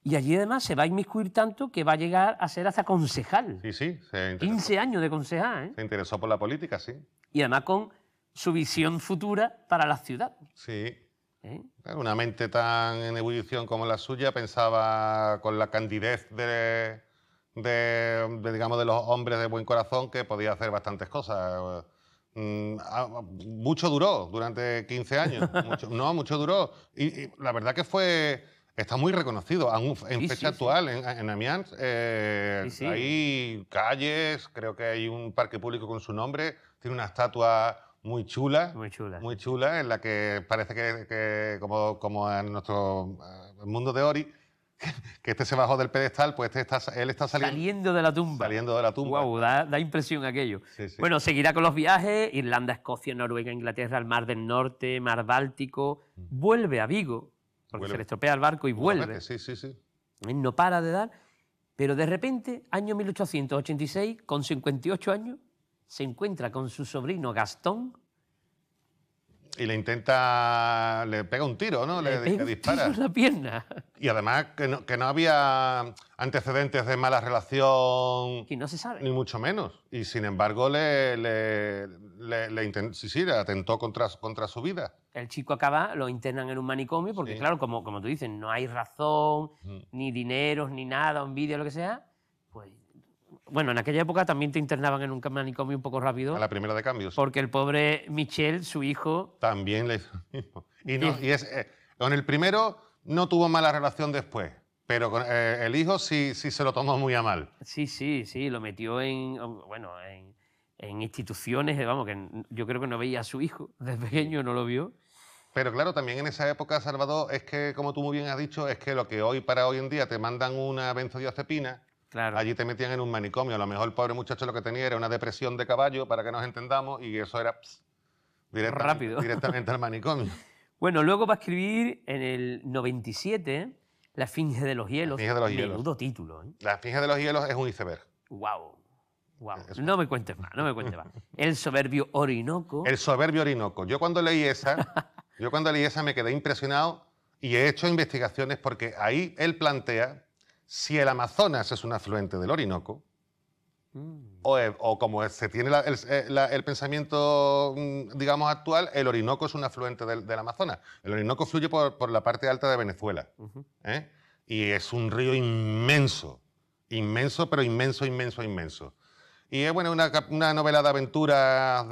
Y allí, además, se va a inmiscuir tanto que va a llegar a ser hasta concejal. Sí, sí. 15 años de concejal, ¿eh? Se interesó por la política, sí. Y además con su visión futura para la ciudad. Sí. ¿Eh? Una mente tan en ebullición como la suya pensaba con la candidez digamos, de los hombres de buen corazón, que podía hacer bastantes cosas. Mucho duró durante 15 años. Mucho duró. Y la verdad que fue... Está muy reconocido, en fecha actual. En Amiens. Hay calles, creo que hay un parque público con su nombre, tiene una estatua muy chula, en la que parece que como en nuestro mundo de Ori, que este se bajó del pedestal, pues él está saliendo de la tumba. Wow, da impresión aquello. Sí, sí. Bueno, seguirá con los viajes, Irlanda, Escocia, Noruega, Inglaterra, el Mar del Norte, Mar Báltico, vuelve a Vigo. Porque se le estropea el barco y vuelve. Sí. Él no para de dar. Pero de repente, año 1886, con 58 años, se encuentra con su sobrino Gastón. Y le pega un tiro, ¿no? Le dispara. Tiro en la pierna. Y además que no había antecedentes de mala relación. Y no se sabe. Ni mucho menos. Y sin embargo, atentó contra su vida. El chico lo internan en un manicomio porque, claro, como tú dices, no hay razón, ni dineros, ni nada, envidia, lo que sea. Pues, bueno, en aquella época también te internaban en un manicomio un poco rápido. A la primera de cambios. Porque el pobre Michel, su hijo... También le hizo lo mismo. Con el primero no tuvo mala relación después, pero con el hijo sí se lo tomó muy a mal. Sí, lo metió en instituciones, vamos, que yo creo que no veía a su hijo, desde pequeño no lo vio. Pero claro, también en esa época, Salvador, es que, como tú muy bien has dicho, es que lo que hoy en día te mandan una benzodiazepina... Claro. Allí te metían en un manicomio. A lo mejor el pobre muchacho lo que tenía era una depresión de caballo, para que nos entendamos, y eso era directamente al manicomio. Bueno, luego va a escribir en el 97 La Esfinge de los Hielos. Menudo título, ¿eh? La Esfinge de los Hielos es un iceberg. ¡Guau! Wow. No me cuentes más, no me cuentes más. El soberbio Orinoco. El soberbio Orinoco. Yo cuando leí esa me quedé impresionado y he hecho investigaciones porque ahí él plantea si el Amazonas es un afluente del Orinoco o como se tiene el pensamiento, digamos, actual, el Orinoco es un afluente del Amazonas. El Orinoco fluye por la parte alta de Venezuela. ¿Eh? Y es un río inmenso, inmenso, pero inmenso, inmenso, inmenso. Y es bueno, una novela de aventuras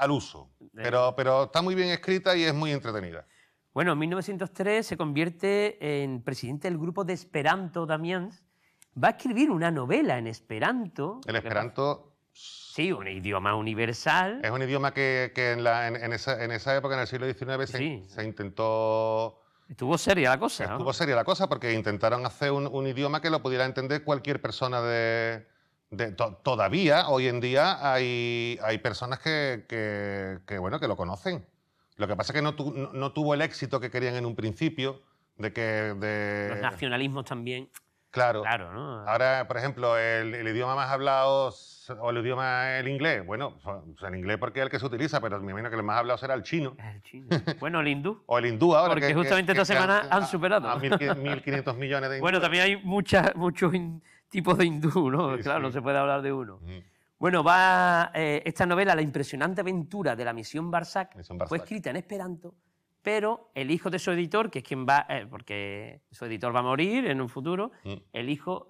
al uso, pero está muy bien escrita y es muy entretenida. Bueno, en 1903 se convierte en presidente del grupo de Esperanto de Amiens. Va a escribir una novela en esperanto. El esperanto... Sí, un idioma universal. Es un idioma que en esa época, en el siglo XIX, se intentó... Estuvo seria la cosa. Estuvo seria la cosa porque intentaron hacer un idioma que lo pudiera entender cualquier persona todavía, hoy en día, hay personas que lo conocen. Lo que pasa es que no tuvo el éxito que querían en un principio, Los nacionalismos también. Claro, ¿no? Ahora, por ejemplo, el idioma más hablado, o el idioma, el inglés. Bueno, el inglés porque es el que se utiliza, pero me imagino que el más hablado será el chino. El chino. Bueno, el hindú. O el hindú ahora. Porque justamente esta semana han superado. A 1.500 millones de hindú. Bueno, también hay muchos tipos de hindú, ¿no? Sí, claro, sí. No se puede hablar de uno. Uh-huh. Bueno, va esta novela, La impresionante aventura de la misión Barsac, fue escrita en esperanto, pero el hijo de su editor, que es quien va... porque su editor va a morir en un futuro, el hijo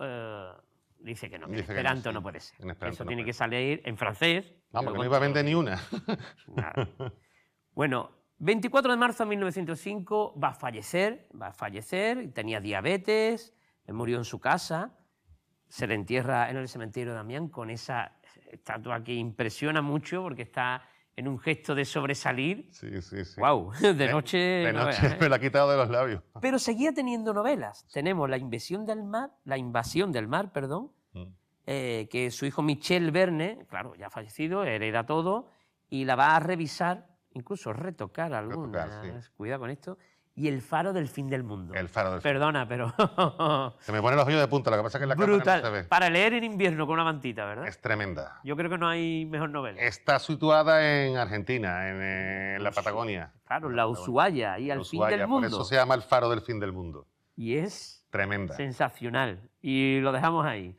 dice que no, en esperanto no puede ser. Eso tiene que salir en francés. Vamos, que no iba a vender ni una. Nada. Bueno, 24 de marzo de 1905 va a fallecer, tenía diabetes, murió en su casa... Se le entierra en el cementerio de Amiens con esa estatua que impresiona mucho porque está en un gesto de sobresalir. Sí. ¡Guau! De noche me la ha quitado de los labios. Pero seguía teniendo novelas. Tenemos La invasión del mar, que su hijo Michel Verne, claro, ya fallecido, hereda todo y la va a revisar, incluso retocar algunas. Cuidado con esto. Y El faro del fin del mundo. El faro del fin. Perdona, pero... Se me ponen los ojos de punta, lo que pasa es que en la cámara no se ve. Para leer en invierno con una mantita, ¿verdad? Es tremenda. Yo creo que no hay mejor novela. Está situada en Argentina, en la Patagonia. Claro, la Ushuaia, ahí al fin del mundo. Por eso se llama El faro del fin del mundo. Y es... Tremenda. Sensacional. Y lo dejamos ahí.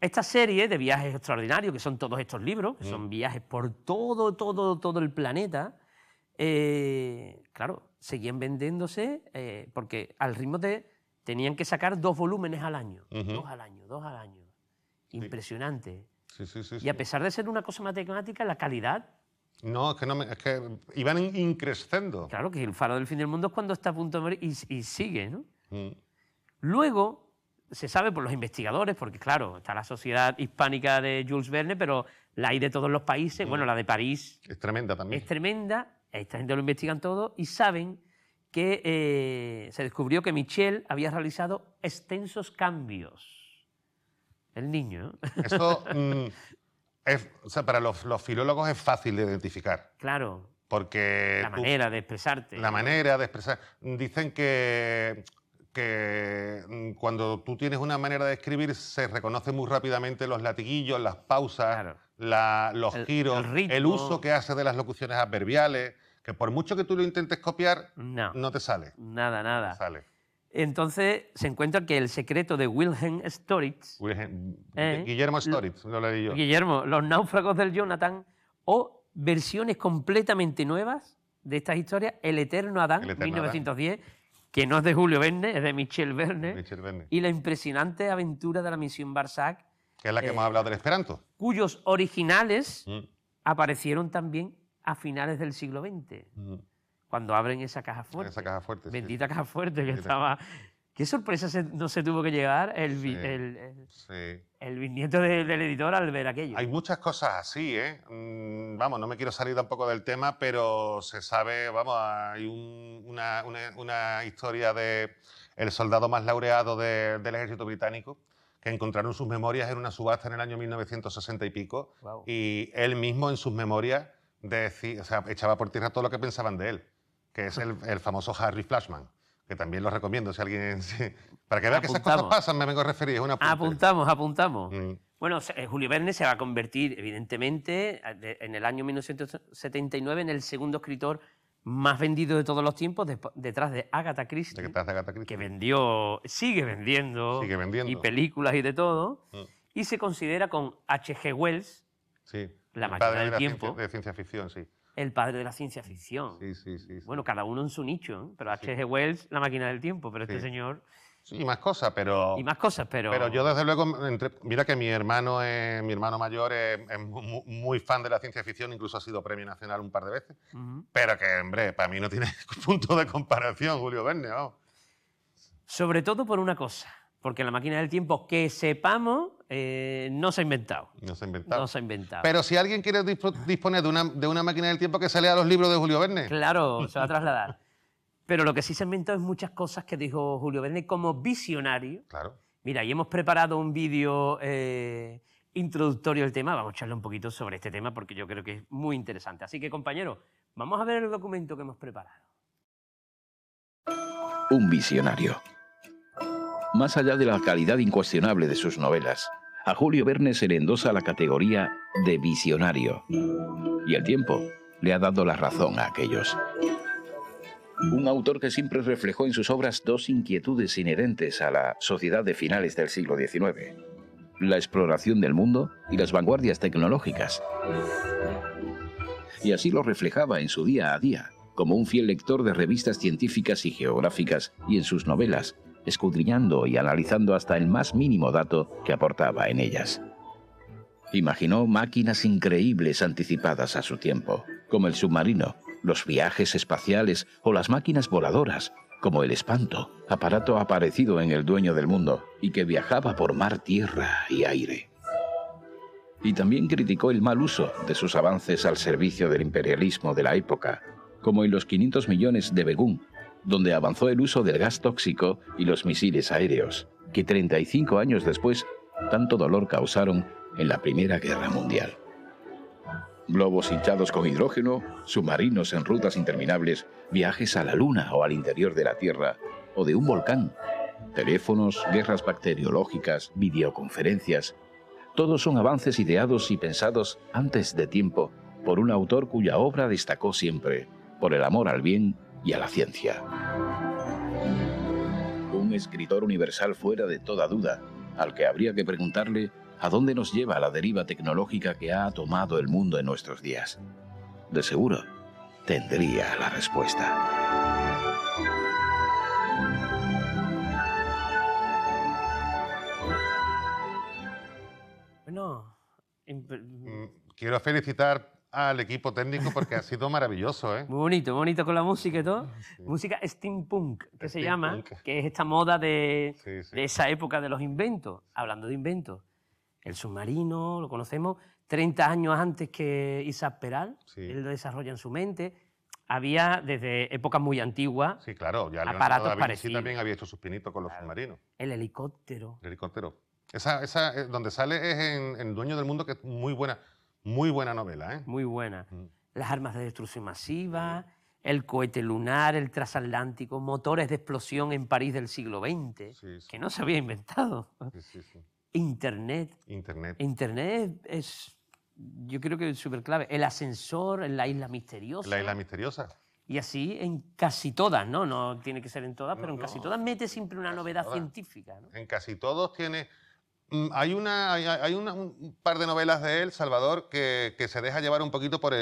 Esta serie de viajes extraordinarios, que son todos estos libros, que son viajes por todo el planeta... claro, seguían vendiéndose porque al ritmo tenían que sacar 2 volúmenes al año. Uh-huh. 2 al año. Impresionante. Sí. Y a pesar de ser una cosa matemática, la calidad... No, es que iban increciendo. Claro, que El faro del fin del mundo es cuando está a punto de morir y sigue, ¿no? Uh-huh. Luego, se sabe por los investigadores, porque claro, está la Sociedad Hispánica de Jules Verne, pero... La hay de todos los países, bueno, la de París... Es tremenda también. Es tremenda, esta gente lo investigan todo y saben que se descubrió que Michel había realizado extensos cambios. El niño, ¿no? Eso, para los filólogos es fácil de identificar. Claro. Porque... La manera de expresarte. La manera de expresar. Dicen que cuando tú tienes una manera de escribir se reconocen muy rápidamente los latiguillos, las pausas, claro. Los giros, el uso que hace de las locuciones adverbiales, que por mucho que tú lo intentes copiar, no te sale. Nada. No sale. Entonces se encuentra que el secreto de Wilhelm Storitz... Guillermo Storitz, lo leí yo. Guillermo, Los náufragos del Jonathan o versiones completamente nuevas de estas historias, El eterno Adán, 1910... Adán. Que no es de Julio Verne, es de Michel Verne. Y La impresionante aventura de la misión Barsac. Que es la que hemos hablado del esperanto. Cuyos originales aparecieron también a finales del siglo XX. Cuando abren esa caja fuerte. Esa caja fuerte. Bendita caja fuerte que estaba... Qué sorpresa no se tuvo que llevar el bisnieto del editor al ver aquello. Hay muchas cosas así, ¿eh? Vamos, no me quiero salir tampoco del tema, pero se sabe, vamos, hay una historia de el soldado más laureado del ejército británico, que encontraron sus memorias en una subasta en el año 1960 y pico, wow. Y él mismo en sus memorias echaba por tierra todo lo que pensaban de él, que es el famoso Harry Flashman. Que también lo recomiendo si alguien... Para que vea que esas cosas pasan, me vengo a referir. Apuntamos. Bueno, Julio Verne se va a convertir, evidentemente, en el año 1979 en el segundo escritor más vendido de todos los tiempos, detrás de Agatha Christie, que vendió, sigue vendiendo, y películas y de todo, y se considera con H.G. Wells, sí, la máquina del tiempo, de ciencia ficción, sí. El padre de la ciencia ficción. Sí, sí, sí, sí. Bueno, cada uno en su nicho, ¿eh? Pero H.G. Wells, la máquina del tiempo, pero este señor... Sí, y más cosas, pero... Pero yo, desde luego, mira que mi hermano mayor es muy fan de la ciencia ficción, incluso ha sido premio nacional un par de veces, pero que, hombre, para mí no tiene punto de comparación Julio Verne, vamos. Sobre todo por una cosa, porque la máquina del tiempo, que sepamos, no se ha inventado. Pero si alguien quiere disponer de una máquina del tiempo, que se lea los libros de Julio Verne. Claro, se va a trasladar. Pero lo que sí se ha inventado es muchas cosas que dijo Julio Verne como visionario. Claro. Mira, y hemos preparado un vídeo introductorio al tema. Vamos a charlar un poquito sobre este tema porque yo creo que es muy interesante. Así que, compañeros, vamos a ver el documento que hemos preparado. Un visionario. Más allá de la calidad incuestionable de sus novelas, a Julio Verne se le endosa la categoría de visionario. Y el tiempo le ha dado la razón a aquellos. Un autor que siempre reflejó en sus obras dos inquietudes inherentes a la sociedad de finales del siglo XIX: la exploración del mundo y las vanguardias tecnológicas. Y así lo reflejaba en su día a día, como un fiel lector de revistas científicas y geográficas y en sus novelas, escudriñando y analizando hasta el más mínimo dato que aportaba en ellas. Imaginó máquinas increíbles anticipadas a su tiempo, como el submarino, los viajes espaciales o las máquinas voladoras, como el Espanto, aparato aparecido en El Dueño del Mundo y que viajaba por mar, tierra y aire. Y también criticó el mal uso de sus avances al servicio del imperialismo de la época, como en los 500 millones de Begún, donde avanzó el uso del gas tóxico y los misiles aéreos, que 35 años después tanto dolor causaron en la Primera Guerra Mundial. Globos hinchados con hidrógeno, submarinos en rutas interminables, viajes a la Luna o al interior de la Tierra, o de un volcán, teléfonos, guerras bacteriológicas, videoconferencias. Todos son avances ideados y pensados antes de tiempo por un autor cuya obra destacó siempre por el amor al bien y a la ciencia. Un escritor universal fuera de toda duda, al que habría que preguntarle ¿a dónde nos lleva la deriva tecnológica que ha tomado el mundo en nuestros días? De seguro, tendría la respuesta. Bueno, quiero felicitar al equipo técnico porque ha sido maravilloso, ¿eh? Muy bonito, bonito con la música y todo. Sí. Música steampunk, que se llama, que es esta moda de esa época de los inventos. Hablando de inventos, el submarino, lo conocemos, 30 años antes que Isaac Peral, él lo desarrolla en su mente. Había desde épocas muy antiguas ya aparatos parecidos. Sí, también había hecho sus pinitos con los submarinos. El helicóptero. Esa donde sale es en Dueño del Mundo, que es muy buena novela, ¿eh? Muy buena. Las armas de destrucción masiva, el cohete lunar, el transatlántico, motores de explosión en París del siglo XX, que no se había inventado. Sí. Internet es, yo creo que es súper clave. El ascensor en La Isla Misteriosa. Y así en casi todas, ¿no? No tiene que ser en todas, pero en casi todas mete siempre una novedad científica, ¿no? En casi todos tiene... Hay un par de novelas de él, Salvador, que se deja llevar un poquito por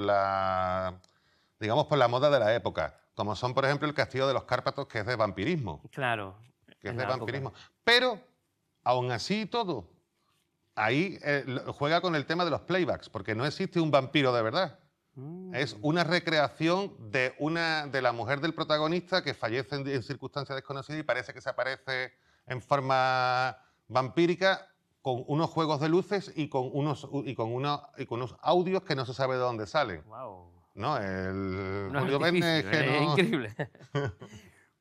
la moda de la época. Como son, por ejemplo, El Castillo de los Cárpatos, que es de vampirismo. Claro. Que es de vampirismo. Pero... aún así todo, ahí juega con el tema de los playbacks, porque no existe un vampiro de verdad. Es una recreación de la mujer del protagonista que fallece en circunstancias desconocidas y parece que se aparece en forma vampírica con unos juegos de luces y con unos audios que no se sabe de dónde salen. Wow. No, Julio Verne es increíble.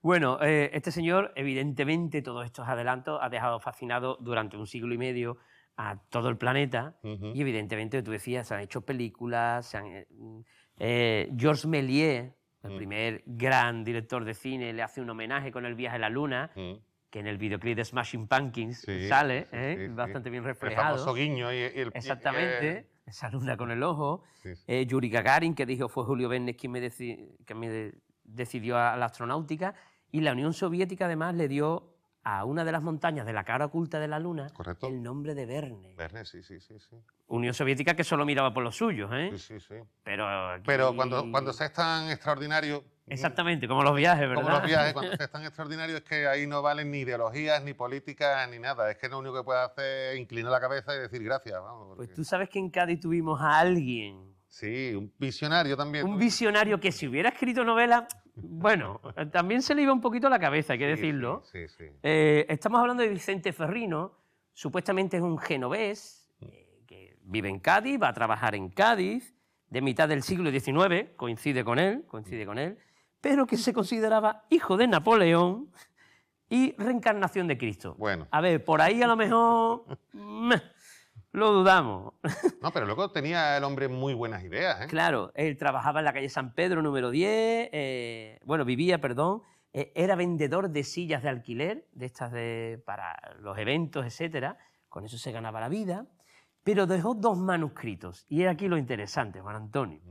Bueno, este señor, evidentemente, todos estos adelantos ha dejado fascinado durante un siglo y medio a todo el planeta. Y evidentemente, tú decías, se han hecho películas. Georges Méliès, el primer gran director de cine, le hace un homenaje con El Viaje a la Luna. que en el videoclip de Smashing Pumpkins sale, bastante bien reflejado. El famoso guiño. Exactamente, esa luna con el ojo. Sí, sí. Yuri Gagarin, que dijo fue Julio Verne quien me decidió a la astronáutica. Y la Unión Soviética, además, le dio a una de las montañas de la cara oculta de la luna el nombre de Verne. Verne, sí. Unión Soviética que solo miraba por los suyos, ¿eh? Sí. Pero cuando se es tan extraordinario... Exactamente, como los viajes, ¿verdad? Como los viajes, cuando es tan extraordinario es que ahí no valen ni ideologías, ni políticas, ni nada. Es que lo único que puedes hacer es inclinar la cabeza y decir gracias. Vamos, porque... Pues tú sabes que en Cádiz tuvimos a alguien... Sí, un visionario también. Un visionario que si hubiera escrito novela... Bueno, también se le iba un poquito la cabeza, hay que decirlo. Sí. Estamos hablando de Vicente Ferrino. Supuestamente es un genovés que vive en Cádiz, va a trabajar en Cádiz, de mitad del siglo XIX, coincide con él. Pero que se consideraba hijo de Napoleón y reencarnación de Cristo. Bueno. A ver, por ahí a lo mejor lo dudamos. No, pero luego tenía el hombre muy buenas ideas, ¿eh? Claro, él trabajaba en la calle San Pedro, número 10, era vendedor de sillas de alquiler, de estas para los eventos, etcétera. Con eso se ganaba la vida, pero dejó dos manuscritos. Y es aquí lo interesante, Juan Antonio.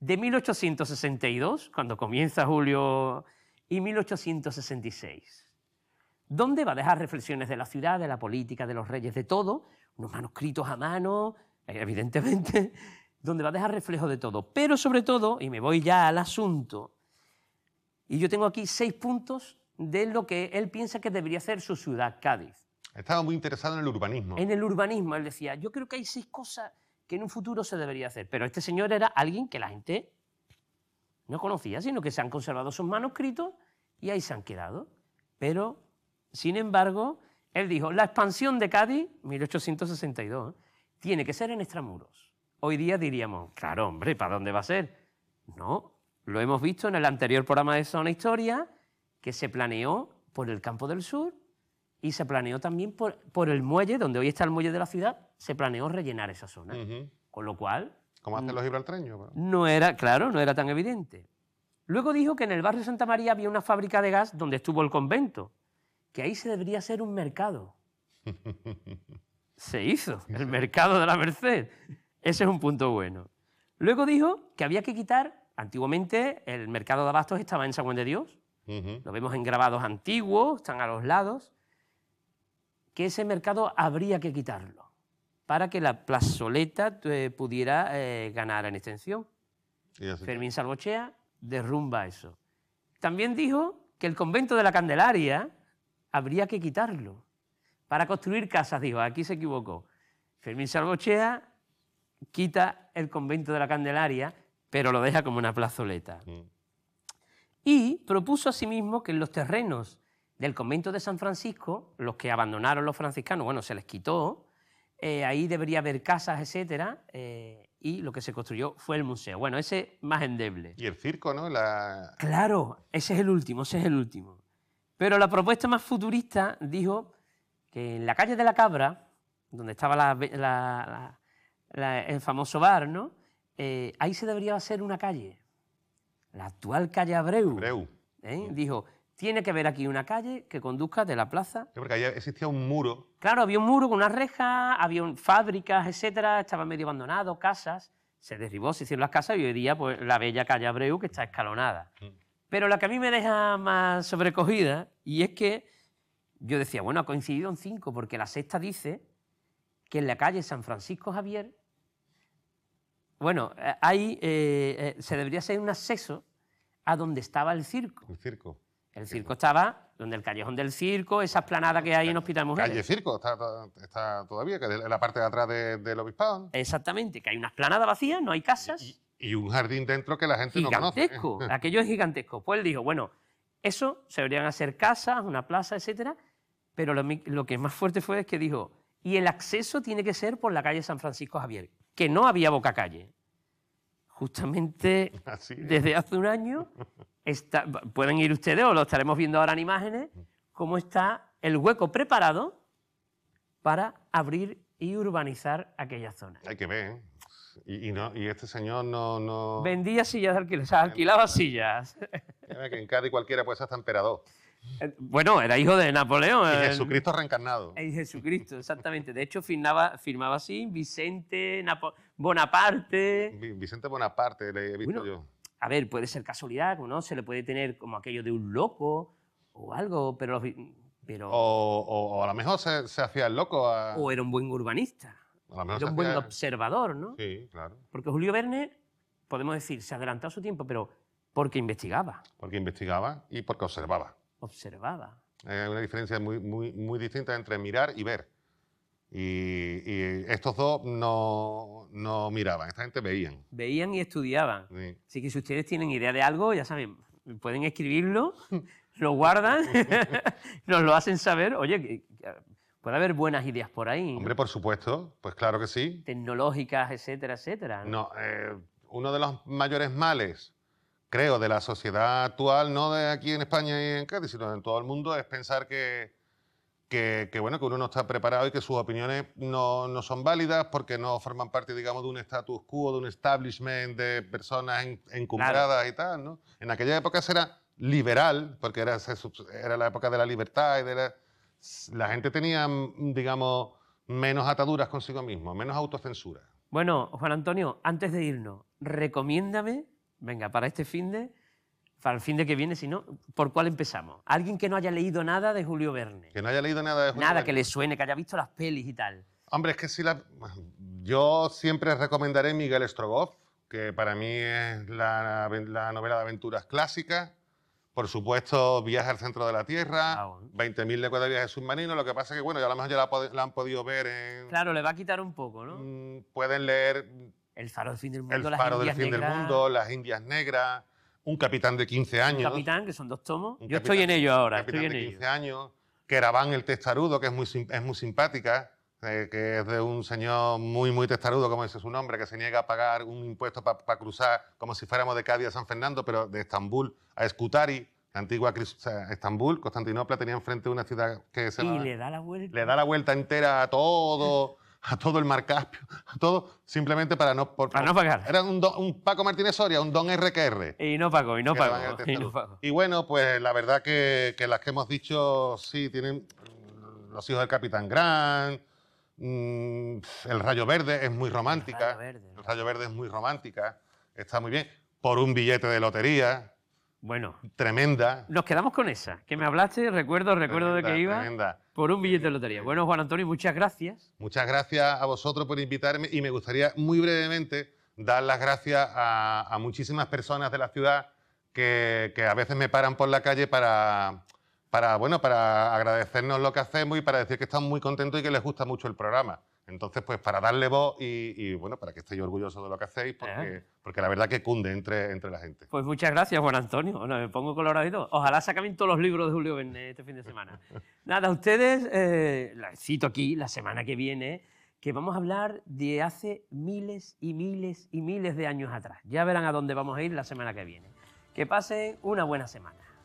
De 1862, cuando comienza Julio, y 1866, donde va a dejar reflexiones de la ciudad, de la política, de los reyes, de todo, unos manuscritos a mano, evidentemente, donde va a dejar reflejos de todo. Pero sobre todo, y me voy ya al asunto, y yo tengo aquí 6 puntos de lo que él piensa que debería ser su ciudad, Cádiz. Estaba muy interesado en el urbanismo. En el urbanismo, él decía, yo creo que hay 6 cosas... que en un futuro se debería hacer. Pero este señor era alguien que la gente no conocía, sino que se han conservado sus manuscritos y ahí se han quedado. Pero, sin embargo, él dijo, la expansión de Cádiz, 1862, tiene que ser en extramuros. Hoy día diríamos, claro, hombre, ¿para dónde va a ser? No, lo hemos visto en el anterior programa de Zona Historia, que se planeó por el Campo del Sur y se planeó también por el muelle, donde hoy está el muelle de la ciudad, se planeó rellenar esa zona. Con lo cual... ¿Cómo hacen los gibraltareños? No era tan evidente. Luego dijo que en el barrio Santa María había una fábrica de gas donde estuvo el convento, que ahí se debería hacer un mercado. Se hizo el mercado de la Merced. Ese es un punto bueno. Luego dijo que había que quitar... Antiguamente el mercado de abastos estaba en San Juan de Dios. Lo vemos en grabados antiguos, están a los lados. Que ese mercado habría que quitarlo para que la plazoleta pudiera ganar en extensión. Fermín Salvochea derrumba eso. También dijo que el convento de la Candelaria habría que quitarlo para construir casas, dijo, aquí se equivocó. Fermín Salvochea quita el convento de la Candelaria, pero lo deja como una plazoleta. Y propuso asimismo que en los terrenos del convento de San Francisco, los que abandonaron los franciscanos, bueno, se les quitó, ahí debería haber casas, etcétera, y lo que se construyó fue el museo. Bueno, ese más endeble. Y el circo, ¿no? Claro, ese es el último. Pero la propuesta más futurista dijo que en la calle de la Cabra, donde estaba el famoso bar, ¿no? Ahí se debería hacer una calle, la actual calle Abreu. Sí. Dijo... Tiene que haber aquí una calle que conduzca de la plaza. Sí, porque allí existía un muro. Claro, había un muro con una reja, había fábricas, etcétera, estaba medio abandonado, casas. Se derribó, se hicieron las casas y hoy día pues, la bella calle Abreu que está escalonada. Pero la que a mí me deja más sobrecogida, y es que yo decía, bueno, ha coincidido en 5, porque la sexta dice que en la calle San Francisco Javier, bueno, ahí se debería hacer un acceso a donde estaba el circo. El circo estaba donde el callejón del circo, esa explanada que hay en Hospital Mujeres. Calle Circo, está todavía, que es la parte de atrás del obispado, ¿no? Exactamente, que hay una explanada vacía, no hay casas. Y un jardín dentro que la gente no conoce. Aquello es gigantesco. Pues él dijo, bueno, eso se deberían hacer casas, una plaza, etcétera, pero lo que más fuerte fue es que dijo, y el acceso tiene que ser por la calle San Francisco Javier, que no había bocacalle. Justamente desde hace un año... pueden ir ustedes, o lo estaremos viendo ahora en imágenes, cómo está el hueco preparado para abrir y urbanizar aquella zona. Hay que ver, ¿eh? Y este señor no... Vendía sillas, alquilaba sillas. Que en Cádiz cualquiera puede ser hasta emperador. Bueno, era hijo de Napoleón. Y Jesucristo reencarnado. Y Jesucristo, exactamente. De hecho, firmaba así, Vicente Bonaparte. Vicente Bonaparte, le he visto yo. A ver, puede ser casualidad, ¿no? Se le puede tener como aquello de un loco o algo, pero... o a lo mejor se hacía el loco. O era un buen urbanista. Era un buen observador, ¿no? Sí, claro. Porque Julio Verne, podemos decir, se adelantó a su tiempo, pero porque investigaba. Porque investigaba y porque observaba. Observaba. Hay una diferencia muy, muy, muy distinta entre mirar y ver. Y estos dos no miraban, esta gente veían. Veían y estudiaban. Sí. Así que si ustedes tienen idea de algo, ya saben, pueden escribirlo, lo guardan, nos lo hacen saber. Oye, puede haber buenas ideas por ahí. Hombre, por supuesto, pues claro que sí. Tecnológicas, etcétera, etcétera. No, uno de los mayores males, creo, de la sociedad actual, no de aquí en España y en Cádiz, sino en todo el mundo, es pensar que uno no está preparado y que sus opiniones no son válidas porque no forman parte, digamos, de un status quo, de un establishment de personas encumbradas y tal, ¿no? En aquella época era liberal, porque era la época de la libertad y de la gente tenía, digamos, menos ataduras consigo mismo, menos autocensura. Bueno, Juan Antonio, antes de irnos, recomiéndame... Venga, para este finde, para el finde que viene, si no, ¿por cuál empezamos? Alguien que no haya leído nada de Julio Verne. Que no haya leído nada de Julio Verne. Nada que le suene, que haya visto las pelis y tal. Hombre, es que si la... Yo siempre recomendaré Miguel Strogoff, que para mí es la novela de aventuras clásica. Por supuesto, Viaje al Centro de la Tierra, 20.000 leguas de viaje submarino. Lo que pasa es que, bueno, ya a lo mejor ya la han podido ver en... Claro, le va a quitar un poco, ¿no? Pueden leer... El faro del fin del mundo, Las Indias Negras, Un Capitán de 15 años. Un Capitán, que son dos tomos. Yo estoy en ello ahora. Un Capitán de 15 años. Keraván el Testarudo, que es muy simpática, que es de un señor muy, muy testarudo, como dice su nombre, que se niega a pagar un impuesto para cruzar, como si fuéramos de Cádiz a San Fernando, pero de Estambul a Escutari. La antigua Estambul, Constantinopla, tenía enfrente una ciudad que se... Y le da la vuelta. Le da la vuelta entera a todo... a todo el Mar Caspio, a todo, simplemente para no pagar. Era un Paco Martínez Soria, un Don RQR. Y no pagó. Y bueno, pues la verdad que las que hemos dicho, sí, tienen Los Hijos del Capitán Grant, El Rayo Verde es muy romántica. El Rayo Verde es muy romántica, está muy bien. Por un billete de lotería. Bueno. Tremenda. Nos quedamos con esa, que me hablaste, recuerdo de que iba. Tremenda. Por un billete de lotería. Bueno, Juan Antonio, muchas gracias. Muchas gracias a vosotros por invitarme y me gustaría muy brevemente dar las gracias a muchísimas personas de la ciudad que a veces me paran por la calle para agradecernos lo que hacemos y para decir que están muy contentos y que les gusta mucho el programa. Entonces, pues para darle voz y para que estéis orgullosos de lo que hacéis, porque la verdad que cunde entre la gente. Pues muchas gracias, Juan Antonio. Bueno, me pongo coloradito. Ojalá sacamen todos los libros de Julio Verne este fin de semana. Nada, ustedes, les cito aquí la semana que viene, que vamos a hablar de hace miles y miles y miles de años atrás. Ya verán a dónde vamos a ir la semana que viene. Que pasen una buena semana.